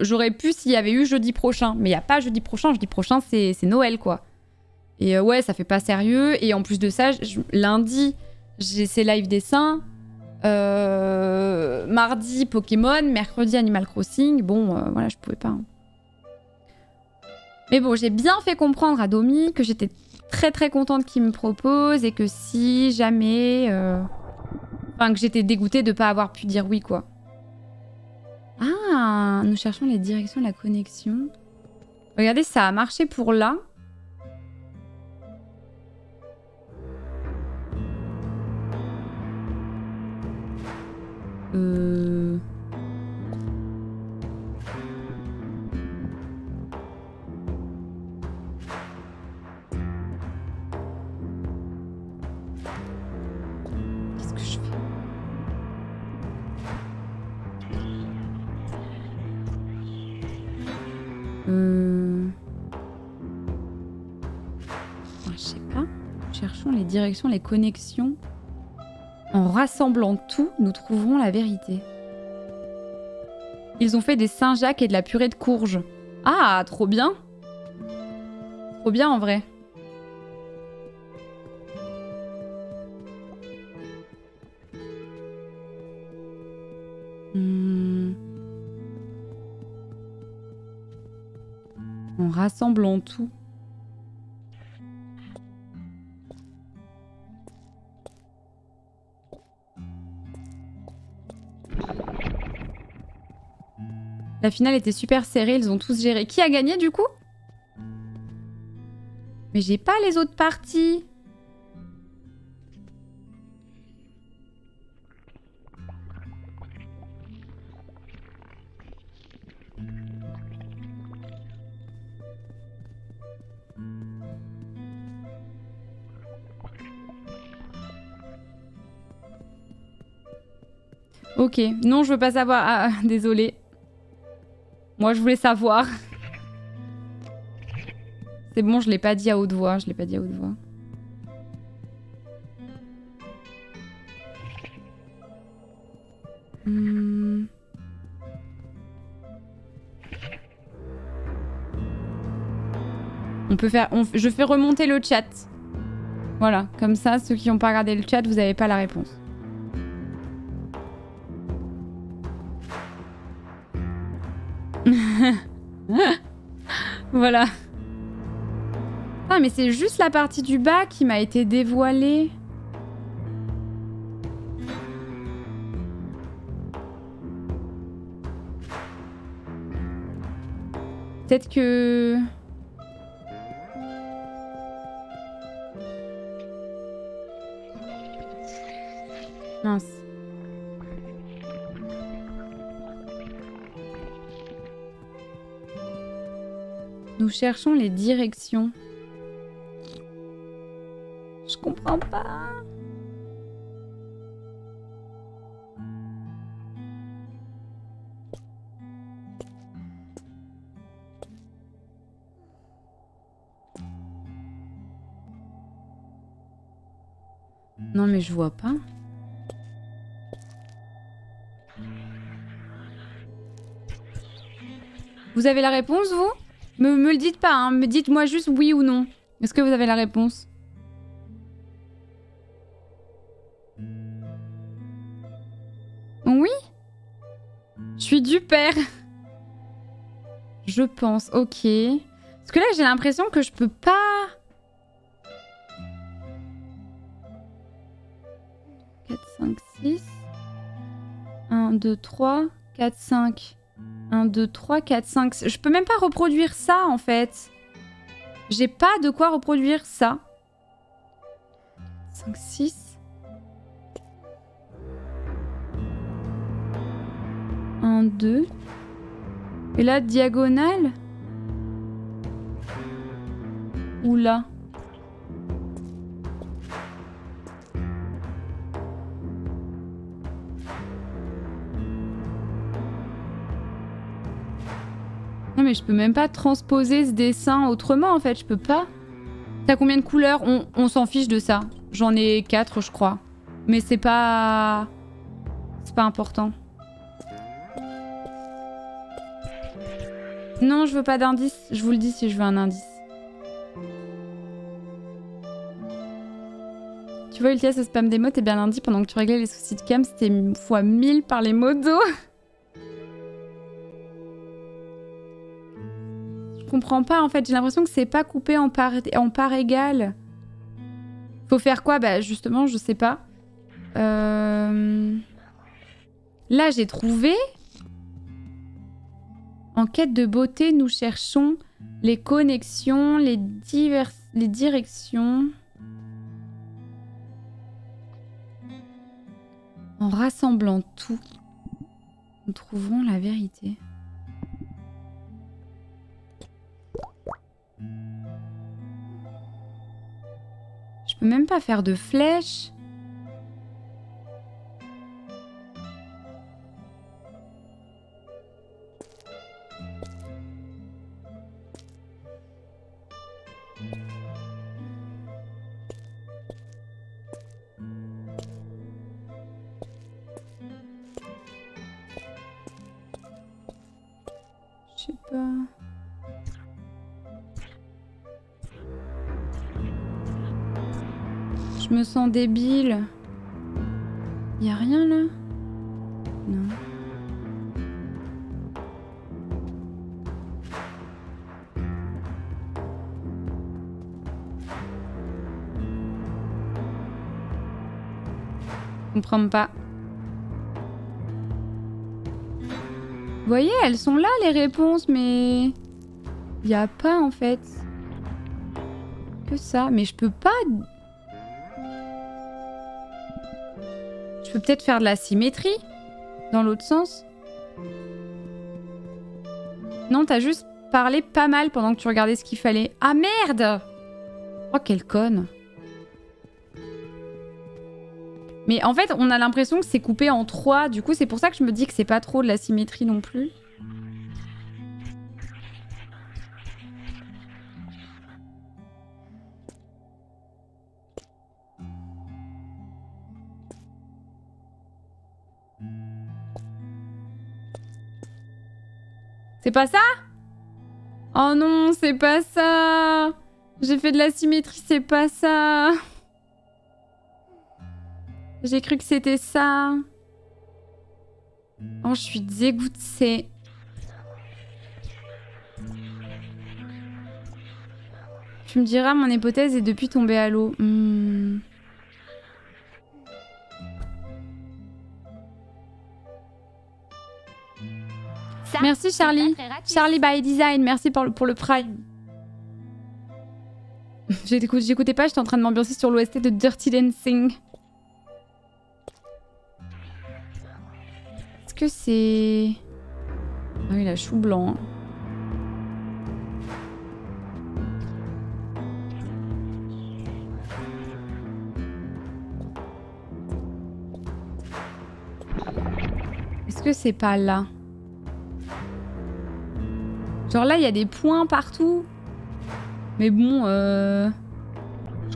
j'aurais pu s'il y avait eu jeudi prochain. Mais il n'y a pas jeudi prochain c'est Noël quoi. Et ouais, ça fait pas sérieux. Et en plus de ça, lundi, j'ai ces live dessins. Mardi, Pokémon. Mercredi, Animal Crossing. Bon, voilà, je pouvais pas. Hein. Mais bon, j'ai bien fait comprendre à Domi que j'étais très très contente qu'il me propose. Et que si jamais... Enfin, que j'étais dégoûtée de pas avoir pu dire oui quoi. Ah, nous cherchons les directions de la connexion. Regardez, ça a marché pour là. Je sais pas. Cherchons les directions, les connexions. En rassemblant tout, nous trouverons la vérité. Ils ont fait des Saint-Jacques et de la purée de courge. Ah, trop bien. Trop bien en vrai. En rassemblant tout. La finale était super serrée, ils ont tous géré. Qui a gagné du coup? Mais j'ai pas les autres parties. Ok, non, je veux pas savoir. Ah, désolé. Moi, je voulais savoir. C'est bon, je l'ai pas dit à haute voix. Je l'ai pas dit à haute voix. On peut faire. Je fais remonter le chat. Voilà, comme ça, ceux qui n'ont pas regardé le chat, vous n'avez pas la réponse. Voilà. Ah mais c'est juste la partie du bas qui m'a été dévoilée. Peut-être que... Mince. Nous cherchons les directions. Je comprends pas. Non mais je vois pas. Vous avez la réponse, vous ? Me le dites pas, hein. Me dites-moi juste oui ou non. Est-ce que vous avez la réponse? Oui? Je suis du père. Je pense, ok. Parce que là, j'ai l'impression que je peux pas... (4, 5, 6). 1, 2, 3, 4, 5... 1, 2, 3, 4, 5... Je peux même pas reproduire ça, en fait. J'ai pas de quoi reproduire ça. 5, 6... 1, 2... Et là, diagonale? Ou là? Non mais je peux même pas transposer ce dessin autrement en fait, je peux pas. T'as combien de couleurs? On s'en fiche de ça. J'en ai 4 je crois. Mais c'est pas... C'est pas important. Non, je veux pas d'indice. Je vous le dis si je veux un indice. Tu vois, Ultia, ce spam des mots, t'es bien lundi pendant que tu réglais les soucis de cam, c'était fois 1000 par les modos. Je comprends pas en fait, j'ai l'impression que c'est pas coupé en part égale. Faut faire quoi? Bah justement, je sais pas. Là, j'ai trouvé. En quête de beauté, nous cherchons les connexions, les directions. En rassemblant tout, nous trouvons la vérité. Je peux même pas faire de flèche. Je sais pas... Je me sens débile. Y'a rien là? Non. Je comprends pas. Vous voyez, elles sont là les réponses, mais... Il n'y a pas en fait... Que ça. Mais je peux pas... Je peux peut-être faire de la symétrie dans l'autre sens. Non, t'as juste parlé pas mal pendant que tu regardais ce qu'il fallait. Ah merde! Oh, quelle conne! Mais en fait, on a l'impression que c'est coupé en trois. Du coup, c'est pour ça que je me dis que c'est pas trop de la symétrie non plus. C'est pas ça? Oh non, c'est pas ça! J'ai fait de la symétrie, c'est pas ça! J'ai cru que c'était ça. Oh, je suis dégoûtée. Tu me diras, mon hypothèse est depuis tombée à l'eau. Merci Charlie. Charlie by Design, merci pour le Prime. J'écoutais pas, j'étais en train de m'ambiancer sur l'OST de Dirty Dancing. Est-ce que c'est... Ah oui, la chou blanc. Est-ce que c'est pas là? Genre là, il y a des points partout. Mais bon, je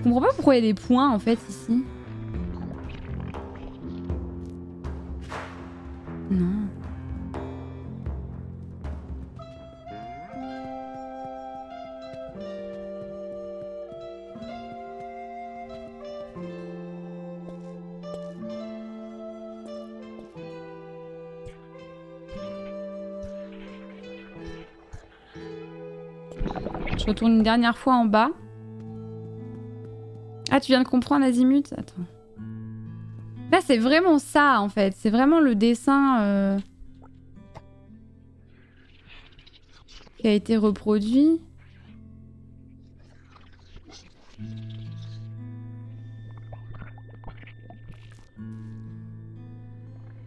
comprends pas pourquoi il y a des points, en fait, ici. Non. Je retourne une dernière fois en bas. Ah, tu viens de comprendre, Azimut? Attends. Là, c'est vraiment ça, en fait. C'est vraiment le dessin qui a été reproduit.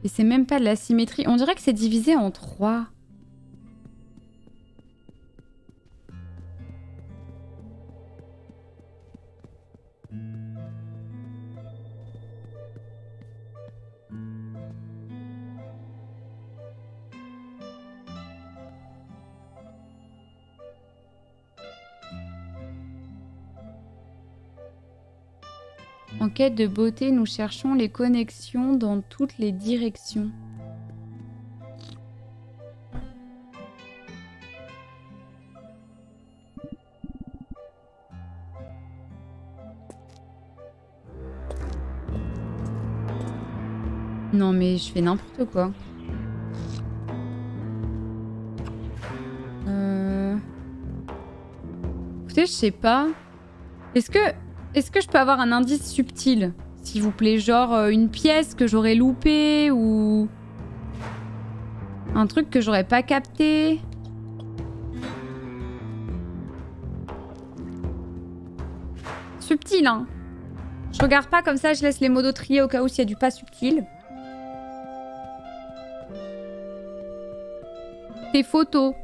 Et c'est même pas de la symétrie. On dirait que c'est divisé en trois. En quête de beauté, nous cherchons les connexions dans toutes les directions. Non mais je fais n'importe quoi. Écoutez, je sais pas. Est-ce que je peux avoir un indice subtil, s'il vous plaît? Genre une pièce que j'aurais loupée ou... Un truc que j'aurais pas capté? Subtil, hein? Je regarde pas comme ça, je laisse les mots de trier au cas où s'il y a du pas subtil. Tes photos.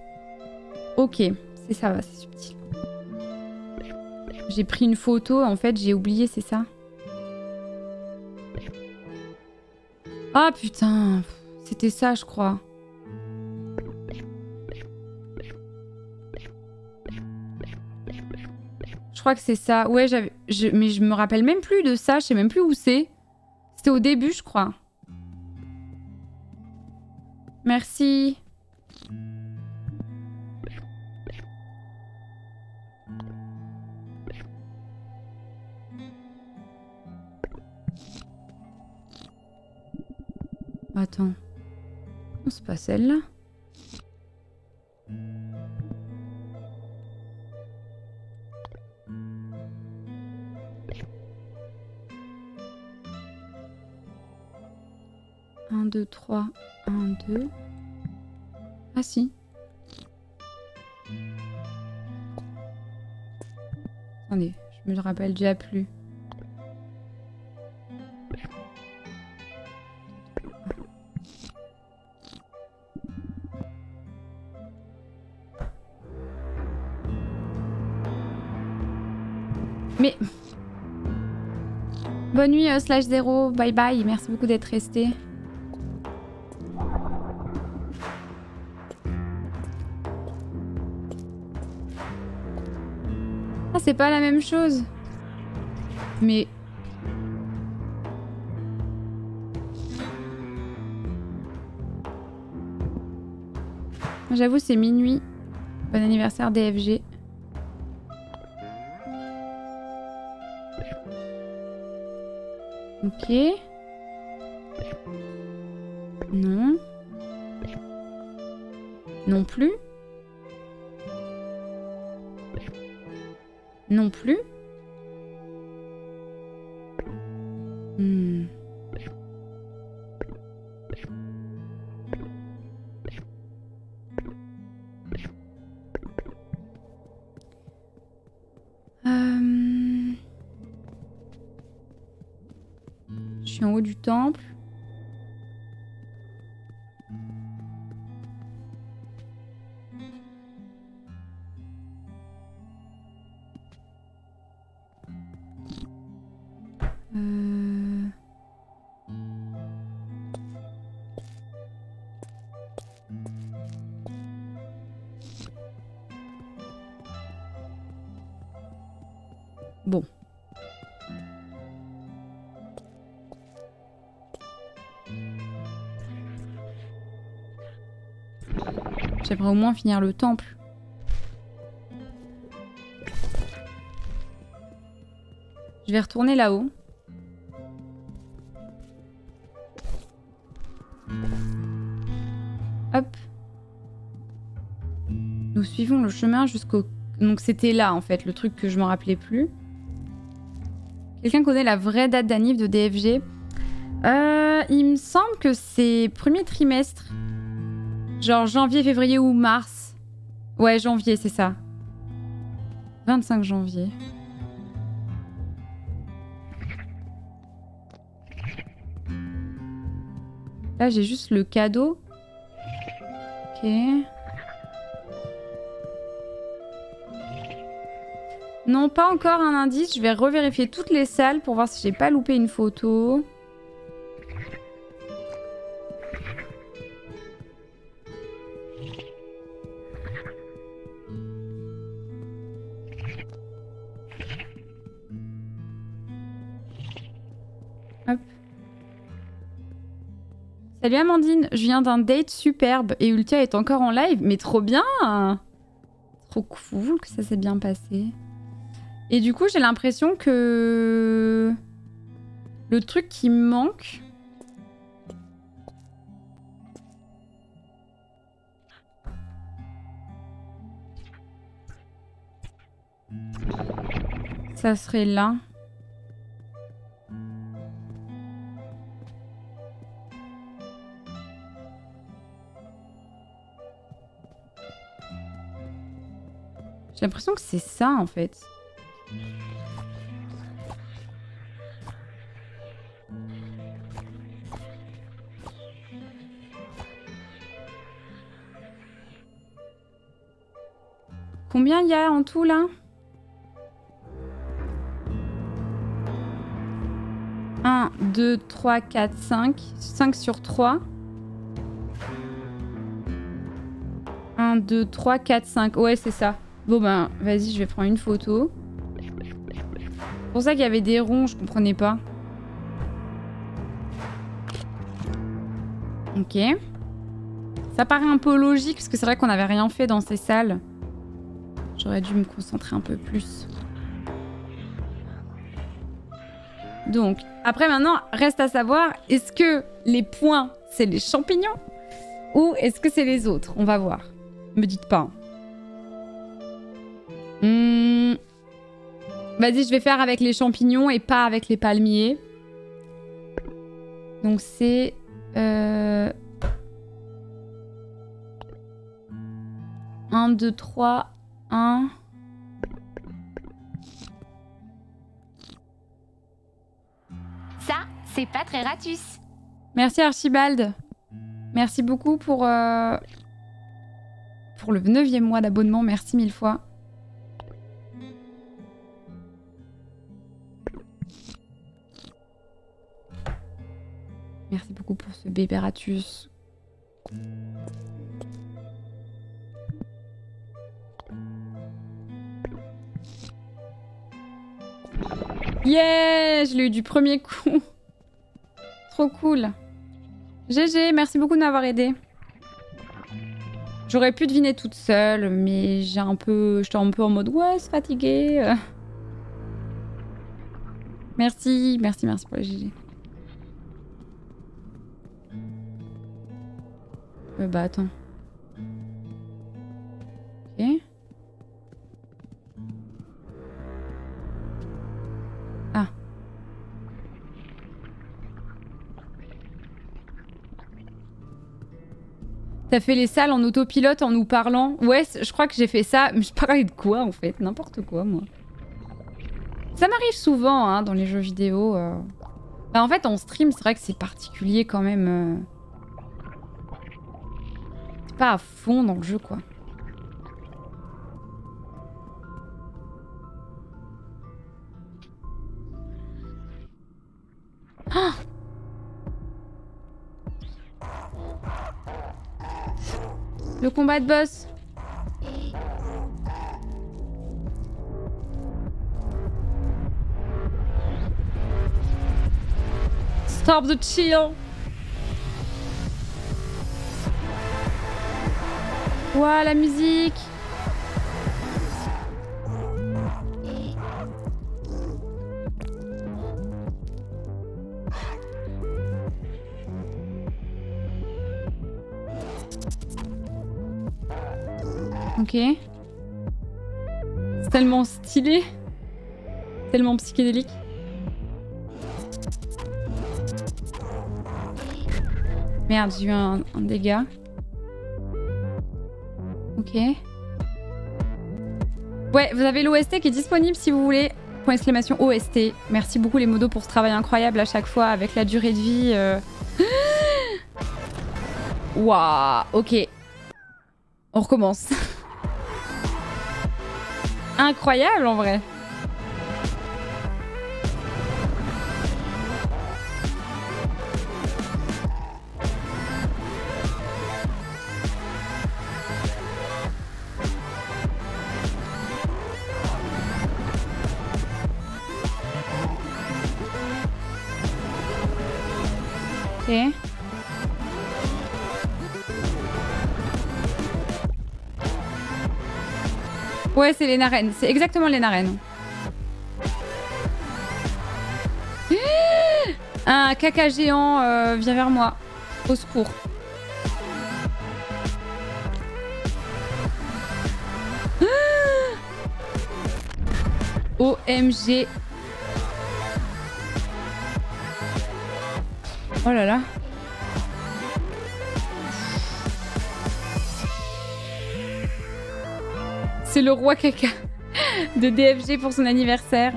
Ok, c'est ça, va, c'est subtil. J'ai pris une photo, en fait, j'ai oublié, c'est ça? Ah putain, c'était ça, je crois. Je crois que c'est ça. Ouais, mais je me rappelle même plus de ça, je sais même plus où c'est. C'était au début, je crois. Merci. Attends. Non, c'est pas celle-là. Un, deux, trois. Un, deux. Ah si. Attendez, je me le rappelle déjà plus. Mais... Bonne nuit /0, bye bye, merci beaucoup d'être resté. Ah, c'est pas la même chose. Mais... J'avoue, c'est minuit. Bon anniversaire DFG. Ok. Non. Non plus. Non plus. Hmm. Je suis en haut du temple. Bon. J'aimerais au moins finir le temple. Je vais retourner là-haut. Hop. Nous suivons le chemin jusqu'au... Donc c'était là en fait, le truc que je m'en rappelais plus. Quelqu'un connaît la vraie date d'anniv de DFG? Il me semble que c'est premier trimestre. Genre janvier, février ou mars. Ouais, janvier, c'est ça. 25 janvier. Là, j'ai juste le cadeau. Ok. Non, pas encore un indice. Je vais revérifier toutes les salles pour voir si j'ai pas loupé une photo. Salut Amandine, je viens d'un date superbe et Ultia est encore en live, mais trop bien! Trop cool que ça s'est bien passé. Et du coup, j'ai l'impression que... Le truc qui me manque... Ça serait là. J'ai l'impression que c'est ça, en fait. Combien il y a en tout, là? ? 1, 2, 3, 4, 5. 5 sur 3. 1, 2, 3, 4, 5. Ouais, c'est ça. Bon ben, vas-y, je vais prendre une photo. C'est pour ça qu'il y avait des ronds, je comprenais pas. Ok. Ça paraît un peu logique, parce que c'est vrai qu'on n'avait rien fait dans ces salles. J'aurais dû me concentrer un peu plus. Donc, après maintenant, reste à savoir, est-ce que les points, c'est les champignons? Ou est-ce que c'est les autres? On va voir. Me dites pas. Mmh. Vas-y, je vais faire avec les champignons et pas avec les palmiers. Donc c'est... 1, 2, 3, 1. Ça, c'est pas très ratus. Merci Archibald. Merci beaucoup pour le 9e mois d'abonnement. Merci 1000 fois. Merci beaucoup pour ce bébé ratus. Yeah, je l'ai eu du premier coup. Trop cool. GG, merci beaucoup de m'avoir aidé. J'aurais pu deviner toute seule, mais j'ai un peu, j'étais un peu en mode ouais, c'est fatigué. Merci, merci, merci pour le GG. Bah attends. Ok. Ah. T'as fait les salles en autopilote en nous parlant. Ouais, je crois que j'ai fait ça. Mais je parlais de quoi en fait? N'importe quoi moi. Ça m'arrive souvent hein, dans les jeux vidéo. Bah, en fait en stream c'est vrai que c'est particulier quand même. Pas à fond dans le jeu quoi. Ah, le combat de boss. Stop the chill. Ouah, wow, la musique. Ok. C'est tellement stylé. Tellement psychédélique. Merde, j'ai eu un dégât. Ok. Ouais, vous avez l'OST qui est disponible si vous voulez. Point exclamation OST. Merci beaucoup les modos pour ce travail incroyable à chaque fois avec la durée de vie. Waouh, ok. On recommence. Incroyable en vrai. Okay. Ouais, c'est les narines. C'est exactement les narines. Un caca géant vient vers moi. Au secours. OMG. Oh là là. C'est le roi caca de DFG pour son anniversaire.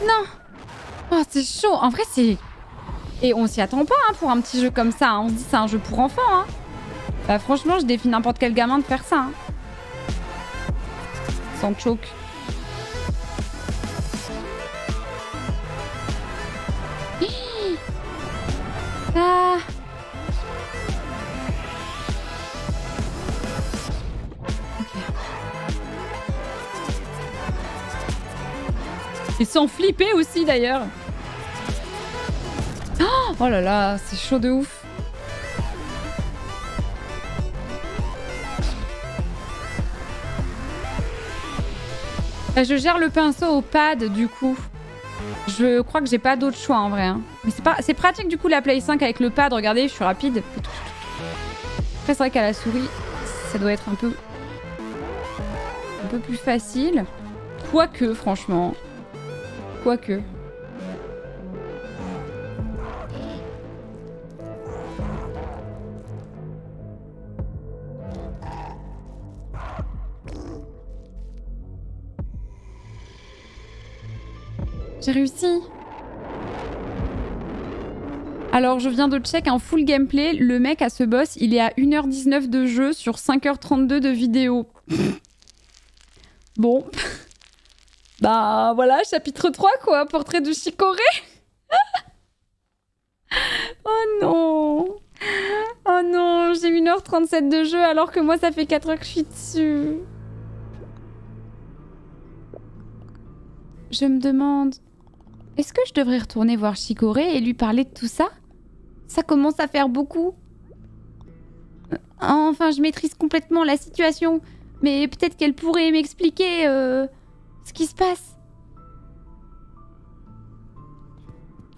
Non. Oh, c'est chaud. En vrai, c'est... Et on s'y attend pas hein, pour un petit jeu comme ça. Hein. On se dit c'est un jeu pour enfants. Hein. Bah franchement, je défie n'importe quel gamin de faire ça. Hein. Sans choke. Ah. Okay. Et sans flipper aussi d'ailleurs. Oh là là, c'est chaud de ouf. Je gère le pinceau au pad du coup. Je crois que j'ai pas d'autre choix en vrai. Hein. Mais c'est pas... c'est pratique du coup la Play 5 avec le pad. Regardez, je suis rapide. Après c'est vrai qu'à la souris, ça doit être un peu un peu plus facile. Quoique, franchement. Quoique. J'ai réussi. Alors je viens de check un full gameplay, le mec à ce boss il est à 1h19 de jeu sur 5h32 de vidéo. Bon. Bah voilà, chapitre 3 quoi, portrait de Chicorée. Oh non. Oh non, j'ai 1h37 de jeu alors que moi ça fait 4h que je suis dessus. Je me demande... Est-ce que je devrais retourner voir Chicorée et lui parler de tout ça? Ça commence à faire beaucoup. Enfin, je maîtrise complètement la situation. Mais peut-être qu'elle pourrait m'expliquer ce qui se passe.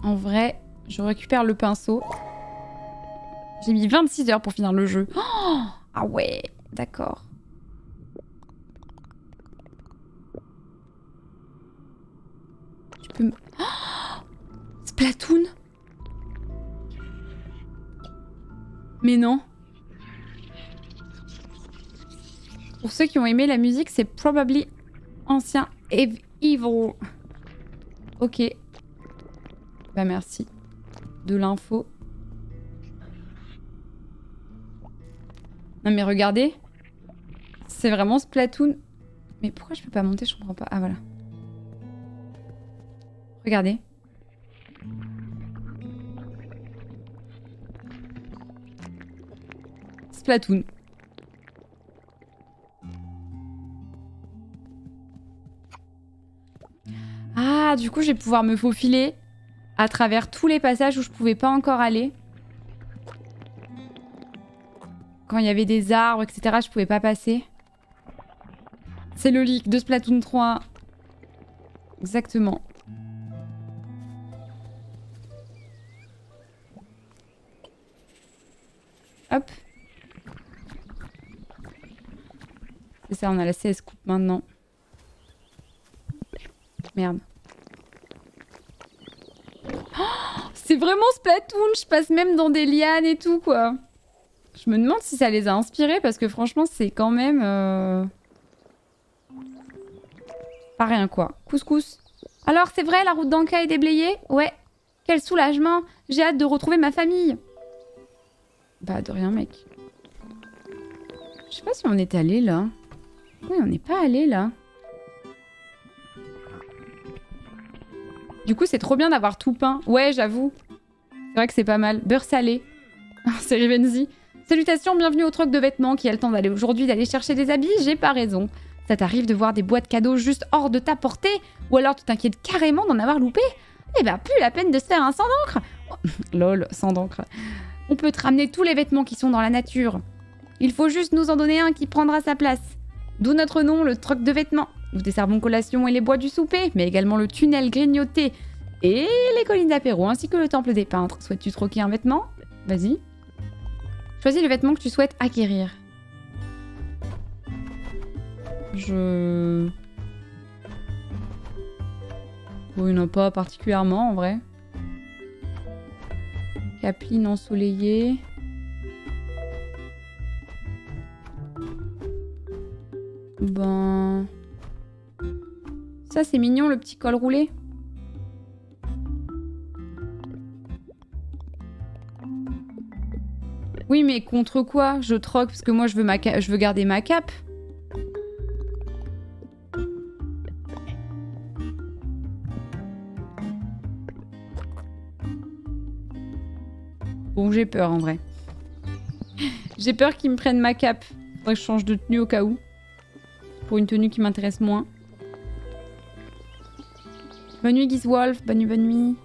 En vrai, je récupère le pinceau. J'ai mis 26 heures pour finir le jeu. Oh, ah ouais, d'accord. Tu peux me... Oh, Splatoon? Mais non. Pour ceux qui ont aimé la musique, c'est probably ancien Evil. Ok. Bah merci. De l'info. Non mais regardez. C'est vraiment Splatoon. Mais pourquoi je peux pas monter? Je comprends pas. Ah voilà. Regardez. Splatoon. Ah, du coup, je vais pouvoir me faufiler à travers tous les passages où je pouvais pas encore aller. Quand il y avait des arbres, etc., je pouvais pas passer. C'est le leak de Splatoon 3. Exactement. Hop. C'est ça, on a la CS coupe maintenant. Merde. Oh, c'est vraiment Splatoon, je passe même dans des lianes et tout, quoi. Je me demande si ça les a inspirés, parce que franchement, c'est quand même... Pas rien, quoi. Couscous. Alors, c'est vrai, la route d'Anka est déblayée? Ouais. Quel soulagement. J'ai hâte de retrouver ma famille. Bah de rien mec. Je sais pas si on est allé là. Oui on n'est pas allé là. Du coup c'est trop bien d'avoir tout peint. Ouais j'avoue. C'est vrai que c'est pas mal. Beurre salé. C'est Rivenzi. Salutations, bienvenue au troc de vêtements qui a le temps d'aller aujourd'hui d'aller chercher des habits. J'ai pas raison. Ça t'arrive de voir des boîtes cadeaux juste hors de ta portée? Ou alors tu t'inquiètes carrément d'en avoir loupé? Eh bah plus la peine de se faire un sans d'encre. Lol, sans d'encre. On peut te ramener tous les vêtements qui sont dans la nature. Il faut juste nous en donner un qui prendra sa place. D'où notre nom, le troc de vêtements. Nous desservons collation et les bois du souper, mais également le tunnel grignoté et les collines d'apéro, ainsi que le temple des peintres. Souhaites-tu troquer un vêtement? Vas-y. Choisis le vêtement que tu souhaites acquérir. Oui, non, pas particulièrement en vrai. Capeline ensoleillée. Ben... Ça, c'est mignon, le petit col roulé. Oui, mais contre quoi? Je troque parce que moi, je veux garder ma cape. Bon, j'ai peur, en vrai. J'ai peur qu'ils me prennent ma cape. Faudrait que je change de tenue au cas où. Pour une tenue qui m'intéresse moins. Bonne nuit, Gizwolf. Bonne nuit, bonne nuit.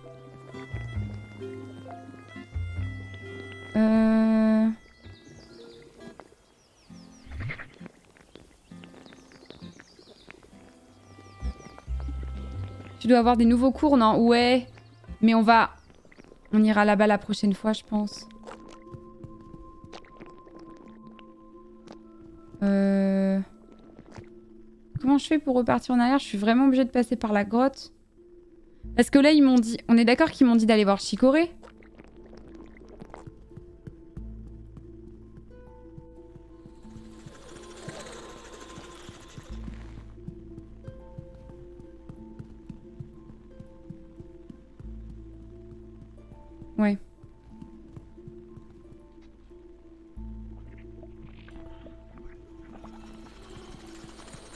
Tu dois avoir des nouveaux cours, non? Ouais. Mais on va... On ira là-bas la prochaine fois, je pense. Comment je fais pour repartir en arrière? Je suis vraiment obligée de passer par la grotte. Parce que là, ils m'ont dit... On est d'accord qu'ils m'ont dit d'aller voir Chicorée? Ouais.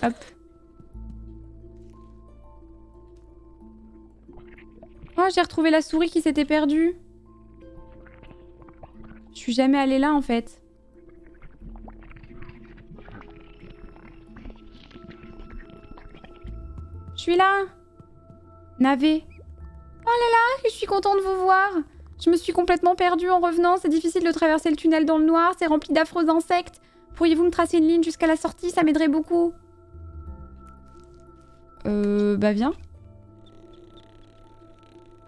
Hop. Oh, j'ai retrouvé la souris qui s'était perdue. Je suis jamais allée là en fait. Je suis là. Navet. Oh là là, je suis contente de vous voir. Je me suis complètement perdue en revenant, c'est difficile de traverser le tunnel dans le noir, c'est rempli d'affreux insectes. Pourriez-vous me tracer une ligne jusqu'à la sortie? Ça m'aiderait beaucoup. Bah viens.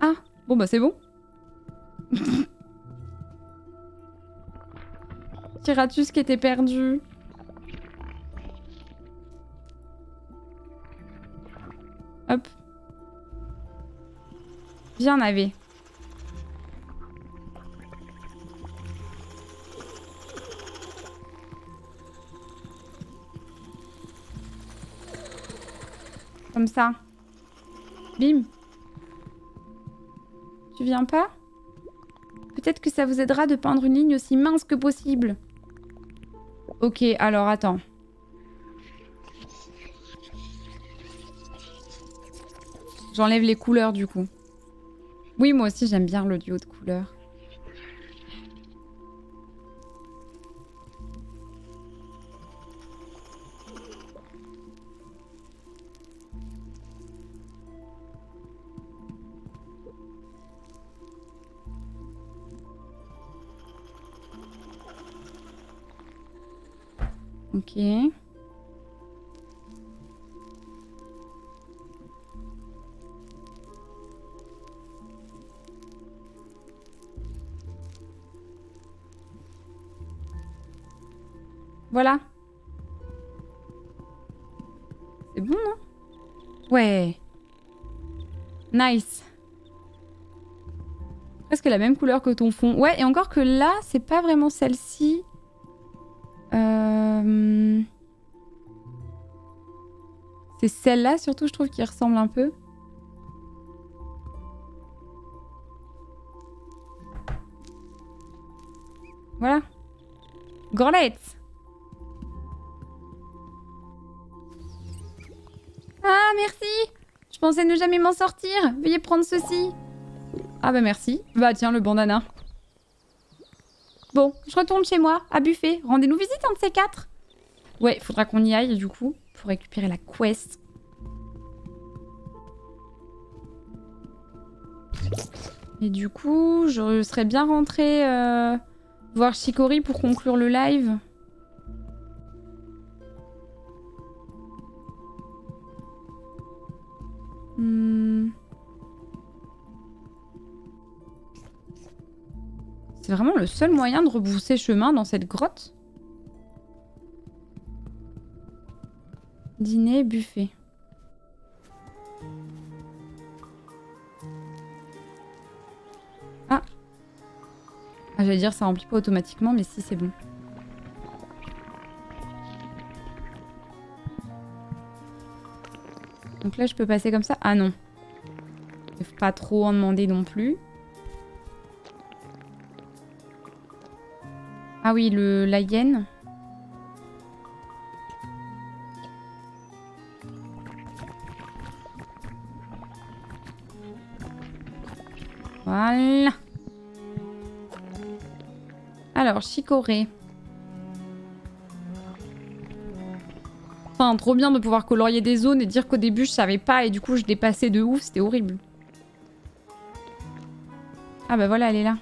Ah, bon bah c'est bon. Tiratus qui était perdu. Hop. Viens Navet. Comme ça. Bim. Tu viens pas? Peut-être que ça vous aidera de peindre une ligne aussi mince que possible. Ok, alors attends. J'enlève les couleurs du coup. Oui, moi aussi j'aime bien le duo de couleurs. Ok. Voilà. C'est bon, non? Ouais. Nice. Presque la même couleur que ton fond. Ouais, et encore que là, c'est pas vraiment celle-ci. C'est celle-là surtout, je trouve, qui ressemble un peu. Voilà. Gorlette. Ah, merci. Je pensais ne jamais m'en sortir. Veuillez prendre ceci. Ah bah merci. Bah tiens, le bandana. Bon, je retourne chez moi, à buffet. Rendez-nous visite, un de ces quatre. Ouais, faudra qu'on y aille, du coup, pour récupérer la quest. Et du coup, je serais bien rentrée voir Chicorée pour conclure le live. C'est vraiment le seul moyen de rebrousser chemin dans cette grotte. Dîner, buffet. Ah. Ah, j'allais dire ça remplit pas automatiquement, mais si, c'est bon. Donc là, je peux passer comme ça. Ah non. Il faut pas trop en demander non plus. Ah oui, la hyène. Voilà. Alors, Chicorée. Enfin, trop bien de pouvoir colorier des zones et dire qu'au début, je savais pas et du coup, je dépassais de ouf. C'était horrible. Ah bah voilà, elle est là.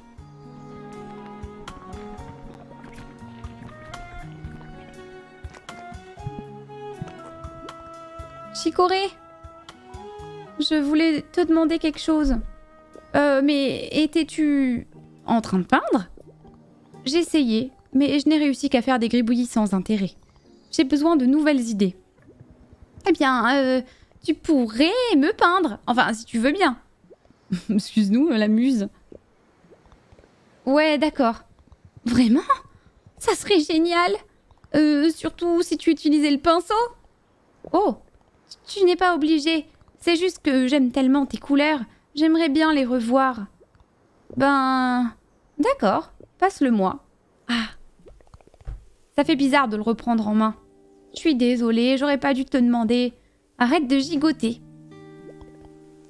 Chicorée, je voulais te demander quelque chose. Mais étais-tu en train de peindre? J'ai essayé, mais je n'ai réussi qu'à faire des gribouillis sans intérêt. J'ai besoin de nouvelles idées. Eh bien, tu pourrais me peindre. Enfin, si tu veux bien. Excuse-nous, la muse. Ouais, d'accord. Vraiment? Ça serait génial. Surtout si tu utilisais le pinceau. Oh, tu n'es pas obligé. C'est juste que j'aime tellement tes couleurs. J'aimerais bien les revoir. Ben... D'accord, passe-le-moi. Ah. Ça fait bizarre de le reprendre en main. Je suis désolée, j'aurais pas dû te demander. Arrête de gigoter.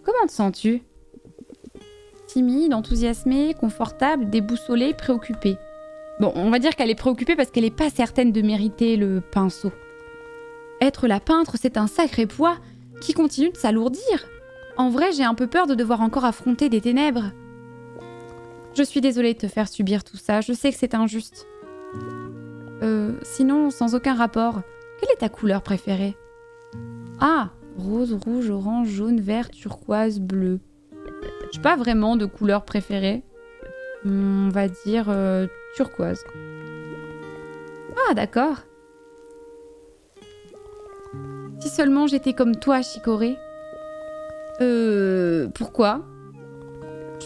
Comment te sens-tu? Timide, enthousiasmée, confortable, déboussolée, préoccupée. Bon, on va dire qu'elle est préoccupée parce qu'elle n'est pas certaine de mériter le pinceau. Être la peintre, c'est un sacré poids qui continue de s'alourdir. En vrai, j'ai un peu peur de devoir encore affronter des ténèbres. Je suis désolée de te faire subir tout ça, je sais que c'est injuste. Sinon, sans aucun rapport, quelle est ta couleur préférée? Ah, rose, rouge, orange, jaune, vert, turquoise, bleu. J'ai pas vraiment de couleur préférée. On va dire turquoise. Ah, d'accord. Si seulement j'étais comme toi, Chicorée. Pourquoi?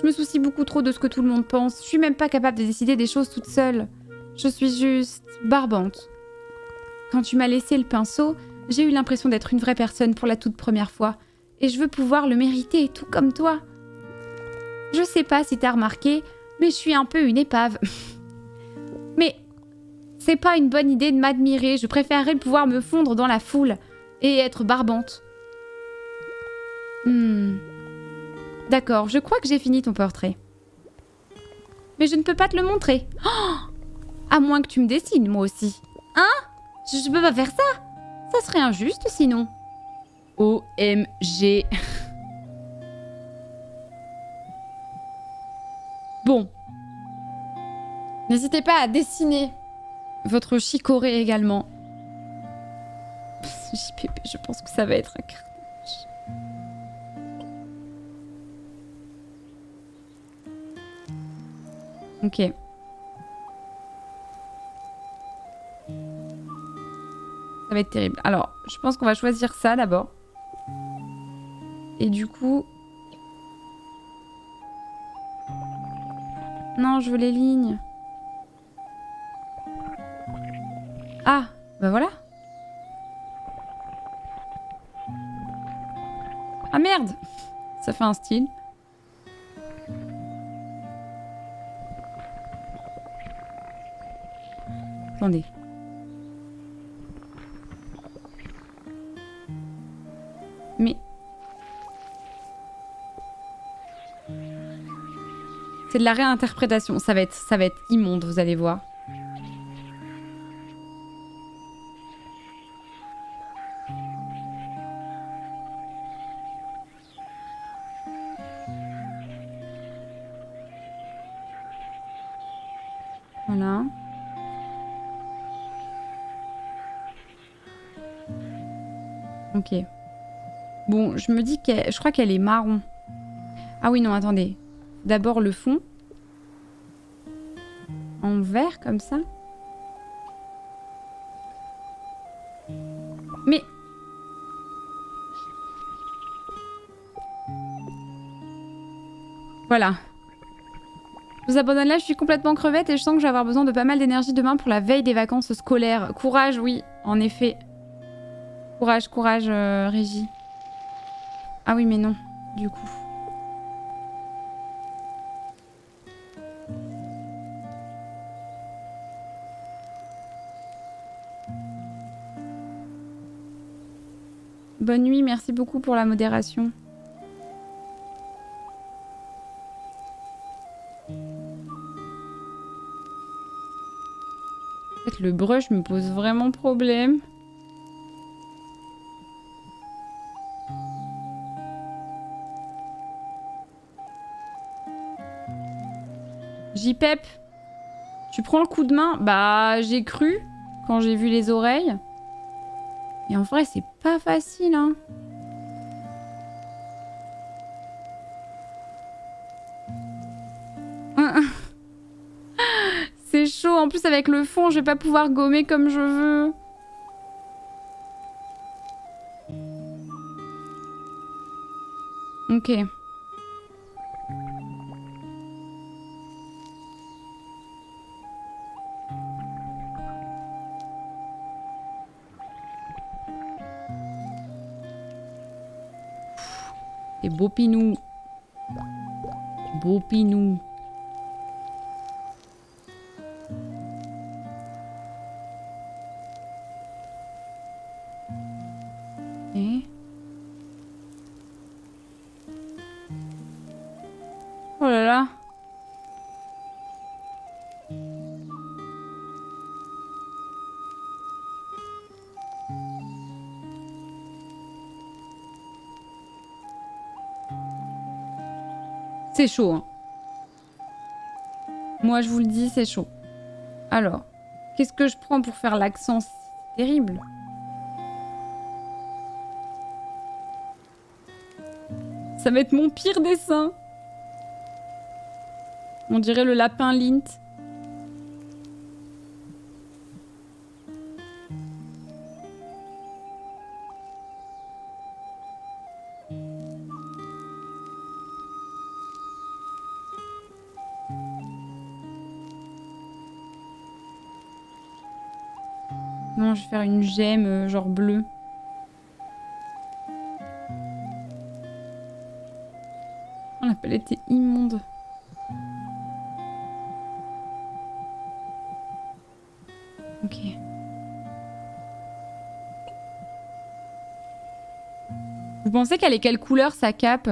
Je me soucie beaucoup trop de ce que tout le monde pense. Je suis même pas capable de décider des choses toute seule. Je suis juste barbante. Quand tu m'as laissé le pinceau, j'ai eu l'impression d'être une vraie personne pour la toute première fois. Et je veux pouvoir le mériter, tout comme toi. Je sais pas si t'as remarqué, mais je suis un peu une épave. Mais c'est pas une bonne idée de m'admirer. Je préférerais pouvoir me fondre dans la foule et être barbante. D'accord, je crois que j'ai fini ton portrait. Mais je ne peux pas te le montrer. Oh, à moins que tu me dessines, moi aussi. Hein? Je peux pas faire ça. Ça serait injuste, sinon. OMG. Bon. N'hésitez pas à dessiner votre Chicorée également. JPP, je pense que ça va être un carton. Ok. Ça va être terrible. Alors, je pense qu'on va choisir ça d'abord. Et du coup... Non, je veux les lignes. Ah, bah voilà. Ah merde! Ça fait un style. Attendez. Mais... C'est de la réinterprétation. Ça va être immonde, vous allez voir. Voilà. Ok. Bon, je me dis que je crois qu'elle est marron. Ah oui, non, attendez. D'abord le fond. En vert, comme ça. Mais... Voilà. Je vous abandonne là, je suis complètement crevette et je sens que je vais avoir besoin de pas mal d'énergie demain pour la veille des vacances scolaires. Courage, oui, en effet. Courage, courage, Régie. Ah oui, mais non, du coup. Bonne nuit, merci beaucoup pour la modération. En fait, le brush me pose vraiment problème. J-Pep, tu prends le coup de main? Bah, j'ai cru quand j'ai vu les oreilles. Et en vrai, c'est pas facile, hein. C'est chaud. En plus, avec le fond, je vais pas pouvoir gommer comme je veux. Ok. Et beau pinou. Beau pinou. Et... oh là là. C'est chaud, hein. Moi, je vous le dis, c'est chaud. Alors, qu'est-ce que je prends pour faire l'accent? C'est terrible. Ça va être mon pire dessin. On dirait le lapin Lint. Non, je vais faire une gemme genre bleue. Oh, la palette est immonde. Ok. Vous pensez qu'elle est quelle couleur sa cape?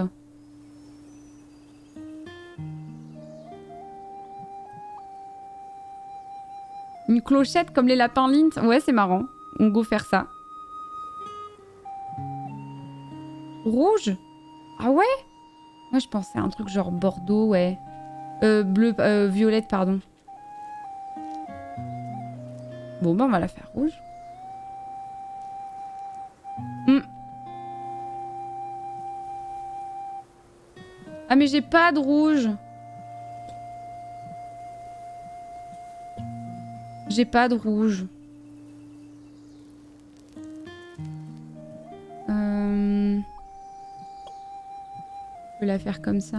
Une clochette comme les lapins Lint. Ouais, c'est marrant. On go faire ça. Rouge? Ah ouais? Moi, je pensais à un truc genre bordeaux, ouais. Bleu, violette, pardon. Bon, ben, on va la faire rouge. Mm. Ah, mais j'ai pas de rouge. J'ai pas de rouge. Je peux la faire comme ça.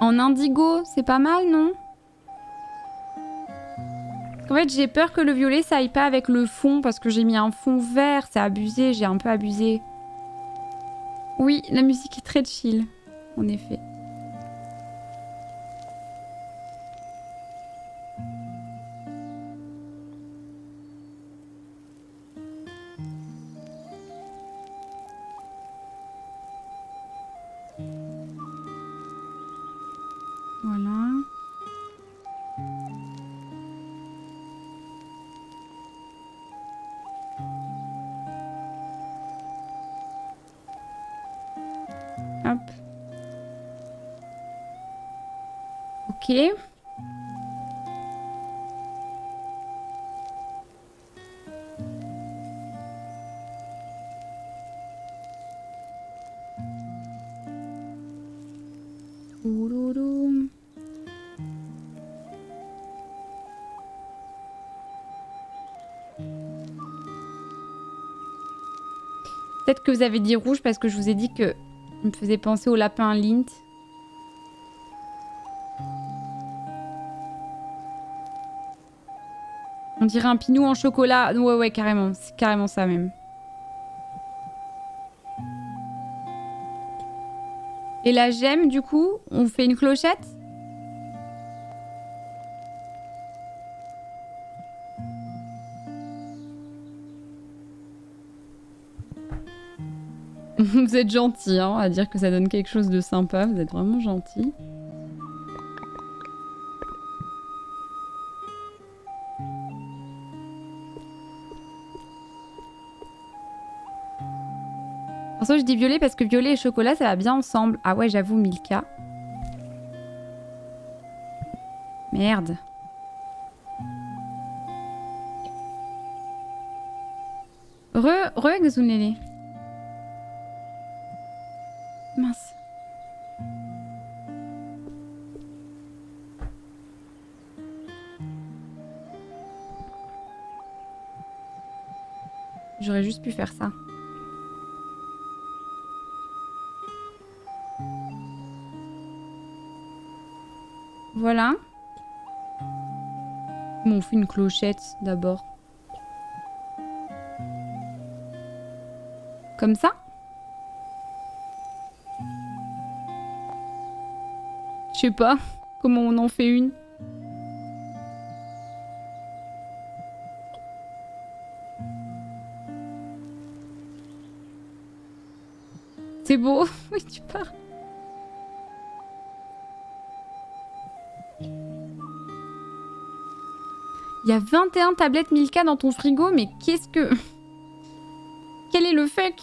En indigo, c'est pas mal, non? En fait, j'ai peur que le violet ça aille pas avec le fond parce que j'ai mis un fond vert. C'est abusé, j'ai un peu abusé. Oui, la musique est très chill, en effet. Voilà. Hop. Ok. Ouloulou. Peut-être que vous avez dit rouge parce que je vous ai dit que il me faisait penser au lapin Lint. On dirait un pinou en chocolat. Ouais, ouais, carrément. C'est carrément ça même. Et la gemme, du coup, on fait une clochette? Vous êtes gentil, hein, à dire que ça donne quelque chose de sympa. Vous êtes vraiment gentil. En soi, je dis violet parce que violet et chocolat, ça va bien ensemble. Ah ouais, j'avoue, Milka. Merde. Re-Xunele. Mince. J'aurais juste pu faire ça. Voilà. Bon, on fait une clochette d'abord. Comme ça? Je sais pas comment on en fait une. C'est beau, oui tu parles. Il y a 21 tablettes Milka dans ton frigo, mais qu'est-ce que... Quel est le fuck?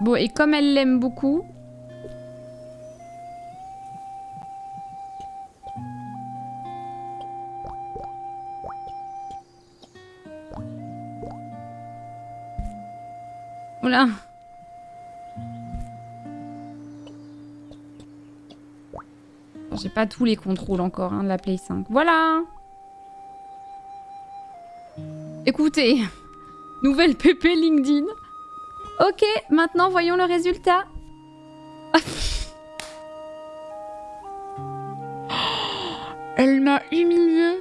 Bon, et comme elle l'aime beaucoup... Oula. J'ai pas tous les contrôles encore hein, de la Play 5. Voilà. Écoutez, nouvelle PP LinkedIn. Ok, maintenant voyons le résultat. Elle m'a humiliée.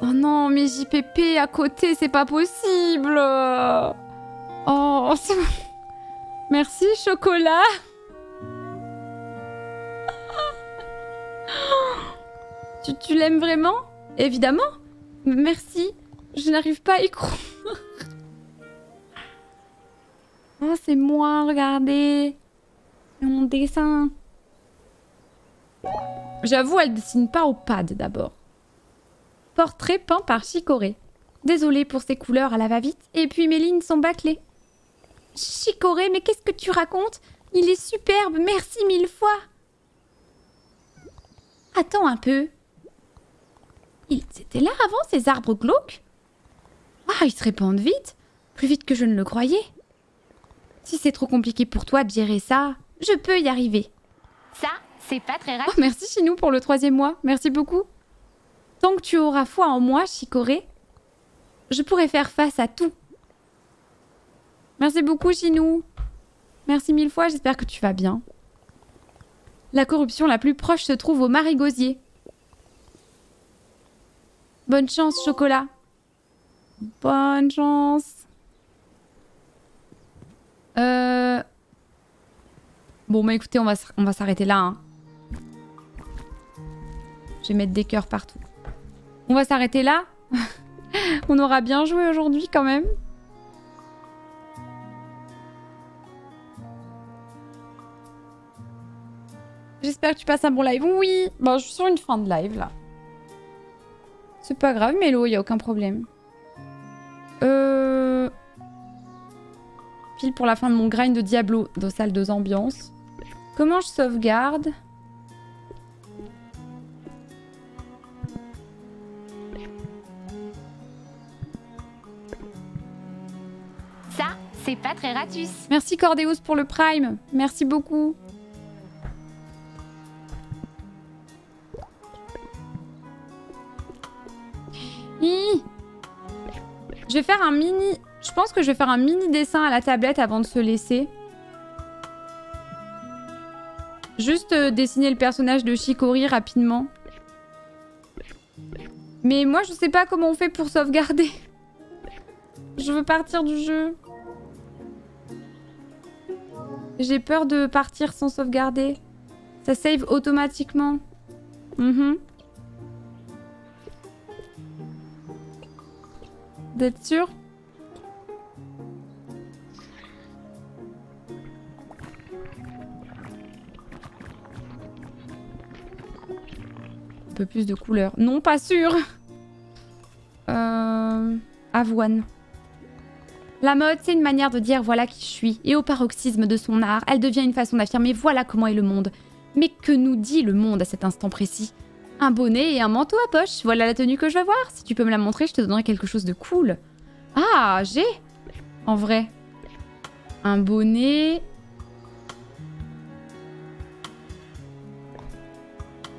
Oh non, mais JPP à côté, c'est pas possible. Oh, merci chocolat. Tu l'aimes vraiment? Évidemment. Merci. Je n'arrive pas à y croire. Ah, c'est moi, regardez. C'est mon dessin. J'avoue, elle dessine pas au pad d'abord. Portrait peint par Chicorée. Désolée pour ces couleurs à la va-vite. Et puis mes lignes sont bâclées. Chicorée, mais qu'est-ce que tu racontes? Il est superbe, merci mille fois. Attends un peu. Ils étaient là avant, ces arbres glauques? Ah, ils se répandent vite. Plus vite que je ne le croyais. Si c'est trop compliqué pour toi de gérer ça, je peux y arriver. Ça, c'est pas très rapide. Oh, merci Chinou pour le 3e mois. Merci beaucoup. Tant que tu auras foi en moi, Chicorée, je pourrai faire face à tout. Merci beaucoup Chinou. Merci mille fois, j'espère que tu vas bien. La corruption la plus proche se trouve au Marigosier. Bonne chance, chocolat. Bonne chance. Bon, bah écoutez, on va s'arrêter là. Hein. Je vais mettre des cœurs partout. On va s'arrêter là. On aura bien joué aujourd'hui quand même. J'espère que tu passes un bon live. Oui. Bon, je suis sur une fin de live, là. C'est pas grave, Mélo, il n'y a aucun problème. Pile pour la fin de mon grind de Diablo, de salle de ambiance. Comment je sauvegarde? Ça, c'est pas très ratus. Merci Cordéos pour le prime. Merci beaucoup. Hi. Je vais faire un mini... Je pense que je vais faire un mini dessin à la tablette avant de se laisser. Juste dessiner le personnage de Chicorée rapidement. Mais moi, je sais pas comment on fait pour sauvegarder. Je veux partir du jeu. J'ai peur de partir sans sauvegarder. Ça save automatiquement. D'être sûr. Un peu plus de couleurs. Non, pas sûr. Avoine. La mode, c'est une manière de dire voilà qui je suis. Et au paroxysme de son art, elle devient une façon d'affirmer voilà comment est le monde. Mais que nous dit le monde à cet instant précis ? Un bonnet et un manteau à poche. Voilà la tenue que je veux voir. Si tu peux me la montrer, je te donnerai quelque chose de cool. Ah, j'ai... En vrai. Un bonnet...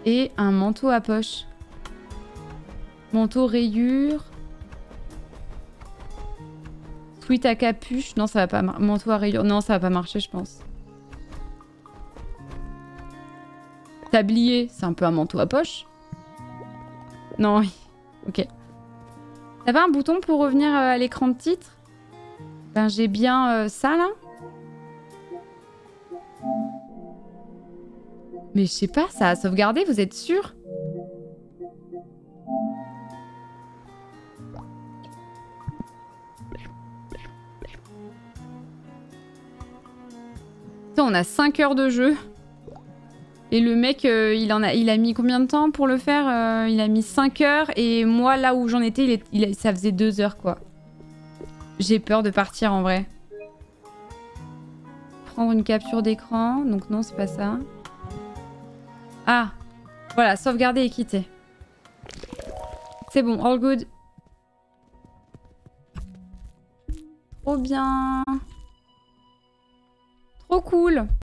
Et un manteau à poche. Manteau rayure. Sweat à capuche. Non, ça va pas marcher. Manteau à rayure. Non, ça va pas marcher, je pense. Tablier. C'est un peu un manteau à poche. Non, oui. Ok. T'avais un bouton pour revenir à l'écran de titre? Ben, j'ai bien ça, là. Mais je sais pas, ça a sauvegardé, vous êtes sûr? Putain, on a 5 heures de jeu. Et le mec, il a mis combien de temps pour le faire? Il a mis 5 heures. Et moi, là où j'en étais, ça faisait 2 heures, quoi. J'ai peur de partir, en vrai. Prendre une capture d'écran. Donc non, c'est pas ça. Ah, voilà, sauvegarder et quitter. C'est bon, all good. Trop bien. Trop cool.